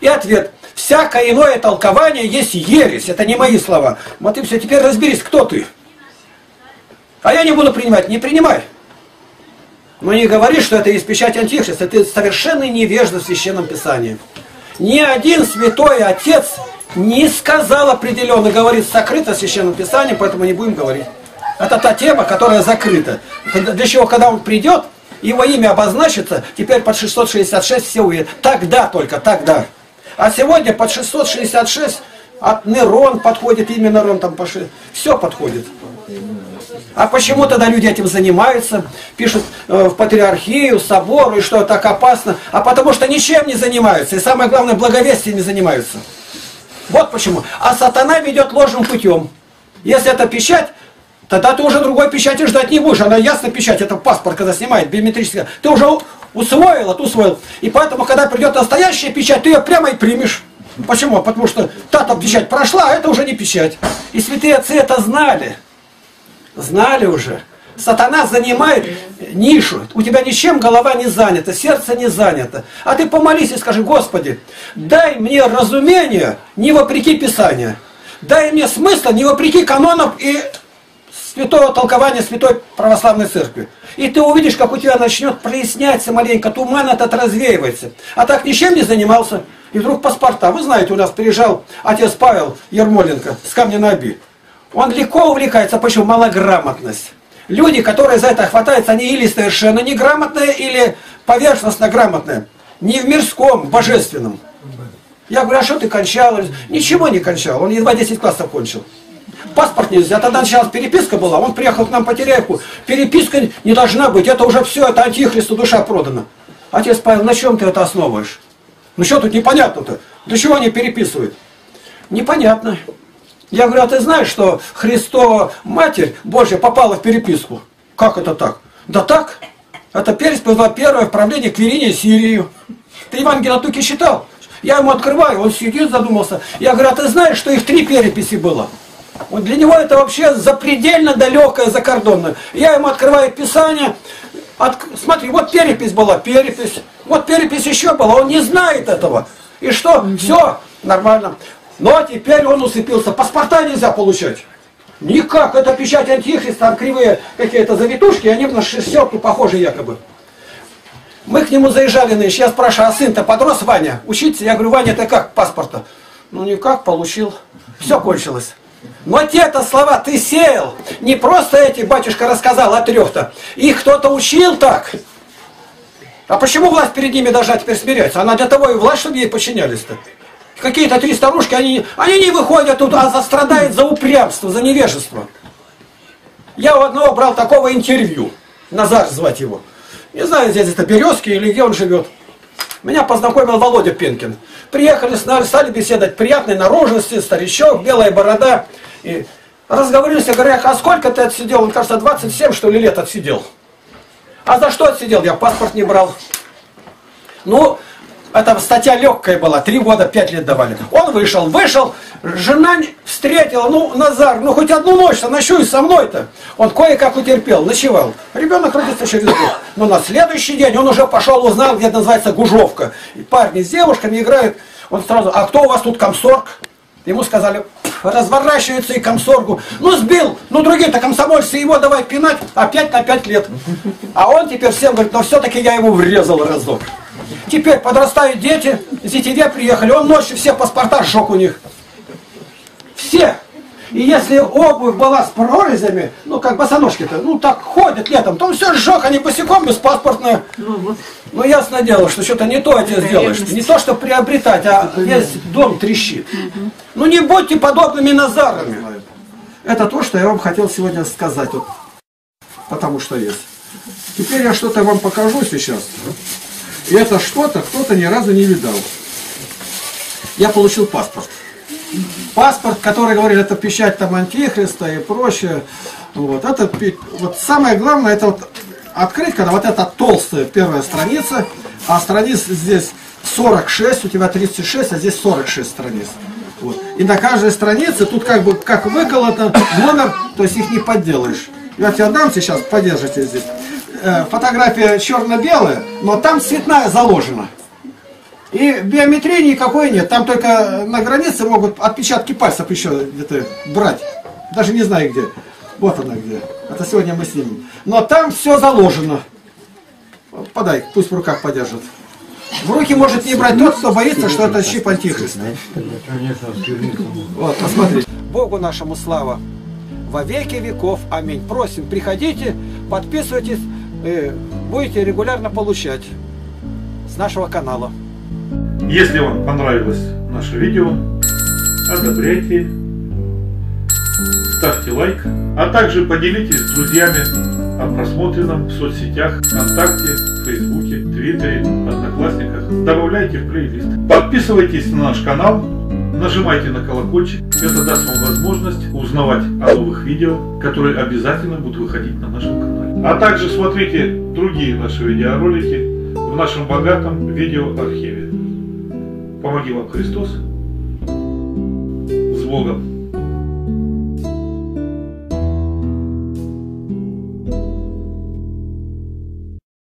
И ответ. Всякое иное толкование есть ересь. Это не мои слова. Вот и все. Теперь разберись, кто ты. А я не буду принимать. Не принимай. Но не говори, что это из печати Антихриста. Ты совершенно невежда в Священном Писании. Ни один святой отец не сказал определенно. Говорит сокрыто в Священном Писании, поэтому не будем говорить. Это та тема, которая закрыта. Для чего, когда он придет, его имя обозначится, теперь под 666 все уедут. Тогда только, тогда. А сегодня под 666 от Нерон подходит, имя Нерон там пошли. Все подходит. А почему тогда люди этим занимаются, пишут в патриархию, собору, и что так опасно? А потому что ничем не занимаются, и самое главное, благовестием не занимаются. Вот почему. А сатана ведет ложным путем. Если это печать, тогда ты уже другой печати ждать не будешь. Она ясно печать, это паспорт, когда снимает, биометрическая. Ты уже усвоил, отусвоил. И поэтому, когда придет настоящая печать, ты ее прямо и примешь. Почему? Потому что та-то печать прошла, а это уже не печать. И святые отцы это знали. Знали уже. Сатана занимает нишу. У тебя ничем голова не занята, сердце не занято. А ты помолись и скажи, Господи, дай мне разумение не вопреки Писанию. Дай мне смысла не вопреки канонов и... святого толкования Святой Православной Церкви. И ты увидишь, как у тебя начнет проясняться маленько, туман этот развеивается. А так ничем не занимался. И вдруг паспорта. Вы знаете, у нас приезжал отец Павел Ермоленко с Камня на Оби. Он легко увлекается. Почему? Малограмотность. Люди, которые за это хватаются, они или совершенно неграмотные, или поверхностно грамотные. Не в мирском, в божественном. Я говорю, а что ты кончал? Ничего не кончал. Он едва 10 классов кончил. Паспорт нельзя. Тогда началась переписка была. Он приехал к нам по Теряевку. Переписка не должна быть. Это уже все, это Антихристу душа продана. Отец Павел, на чем ты это основываешь? Ну что тут непонятно-то? Для чего они переписывают? Непонятно. Я говорю, а ты знаешь, что Христова Матерь Божья попала в переписку? Как это так? Да так. Это перепись была первое в правлении к Квирине Сирию. Ты Евангелие от Луки считал? Я ему открываю, он сидит, задумался. Я говорю, а ты знаешь, что их 3 переписи было? Вот для него это вообще запредельно далекое, закордонное. Я ему открываю Писание, смотри, вот перепись была, перепись, вот перепись еще была, он не знает этого. И что? Все, нормально. Но теперь он усыпился. Паспорта нельзя получать. Никак, это печать антихриста, там кривые какие-то завитушки, они на шестерку похожи якобы. Мы к нему заезжали, значит, я спрашиваю, а сын-то подрос, Ваня, учиться? Я говорю, Ваня, ты как паспорта? Ну никак, получил. Все кончилось. Но те-то слова ты сеял. Не просто эти, батюшка рассказал о 3-то. Их кто-то учил так. А почему власть перед ними должна теперь смиряться? Она для того и власть, чтобы ей подчинялись-то. Какие-то 3 старушки, они не выходят тут, а страдают за упрямство, за невежество. Я у одного брал такого интервью. Назар звать его. Не знаю, здесь это Березки или где он живет. Меня познакомил Володя Пенкин. Приехали, стали беседовать, приятной наружности, старичок, белая борода. И разговорились, я говорю, а сколько ты отсидел? Он, кажется, 27, что ли, лет отсидел. А за что отсидел? Я паспорт не брал. Ну, это статья легкая была, 3 года, 5 лет давали. Он вышел, жена встретила, ну, Назар, ну, хоть одну ночь-то ночуй со мной-то. Он кое-как утерпел, ночевал. Ребенок родился через год. Но на следующий день он уже пошел, узнал, где это называется Гужовка. И парни с девушками играют. Он сразу, а кто у вас тут комсорг? Ему сказали, разворачивается и комсоргу. Ну, сбил, ну, другие-то комсомольцы, его давай пинать опять на 5 лет. А он теперь всем говорит, но все-таки я ему врезал разок. Теперь подрастают дети, с детей приехали, он ночью все паспорта сжег у них. Все. И если обувь была с прорезями, ну как босоножки-то, ну так ходят летом, то он все сжег, они босиком беспаспортные. Ну ясно дело, что что-то не то отец делаешь, не то, что приобретать, а весь дом трещит. Ну не будьте подобными Назарами. Это то, что я вам хотел сегодня сказать, вот, потому что есть. Теперь я что-то вам покажу сейчас. И это что-то кто-то ни разу не видал. Я получил паспорт. Паспорт, который говорили, это печать там антихриста и прочее. Вот, это, вот самое главное, это вот открыть, когда вот эта толстая первая страница, а страниц здесь 46, у тебя 36, а здесь 46 страниц. Вот. И на каждой странице тут как бы как выколото номер, то есть их не подделаешь. Я тебе дам сейчас, подержите здесь. Фотография черно-белая, но там цветная заложена. И биометрии никакой нет. Там только на границе могут отпечатки пальцев еще где-то брать. Даже не знаю где. Вот она где. Это сегодня мы снимем. Но там все заложено. Подай, пусть в руках подержит. В руки может не брать тот, кто боится, что это щип антихриста. Вот, посмотри. Богу нашему слава. Во веки веков. Аминь. Просим, приходите, подписывайтесь, будете регулярно получать с нашего канала. Если вам понравилось наше видео, одобряйте, ставьте лайк, а также поделитесь с друзьями о просмотренном в соцсетях ВКонтакте, Фейсбуке, Твиттере, Одноклассниках. Добавляйте в плейлист. Подписывайтесь на наш канал. Нажимайте на колокольчик, это даст вам возможность узнавать о новых видео, которые обязательно будут выходить на нашем канале. А также смотрите другие наши видеоролики в нашем богатом видеоархиве. Помоги вам Христос. С Богом!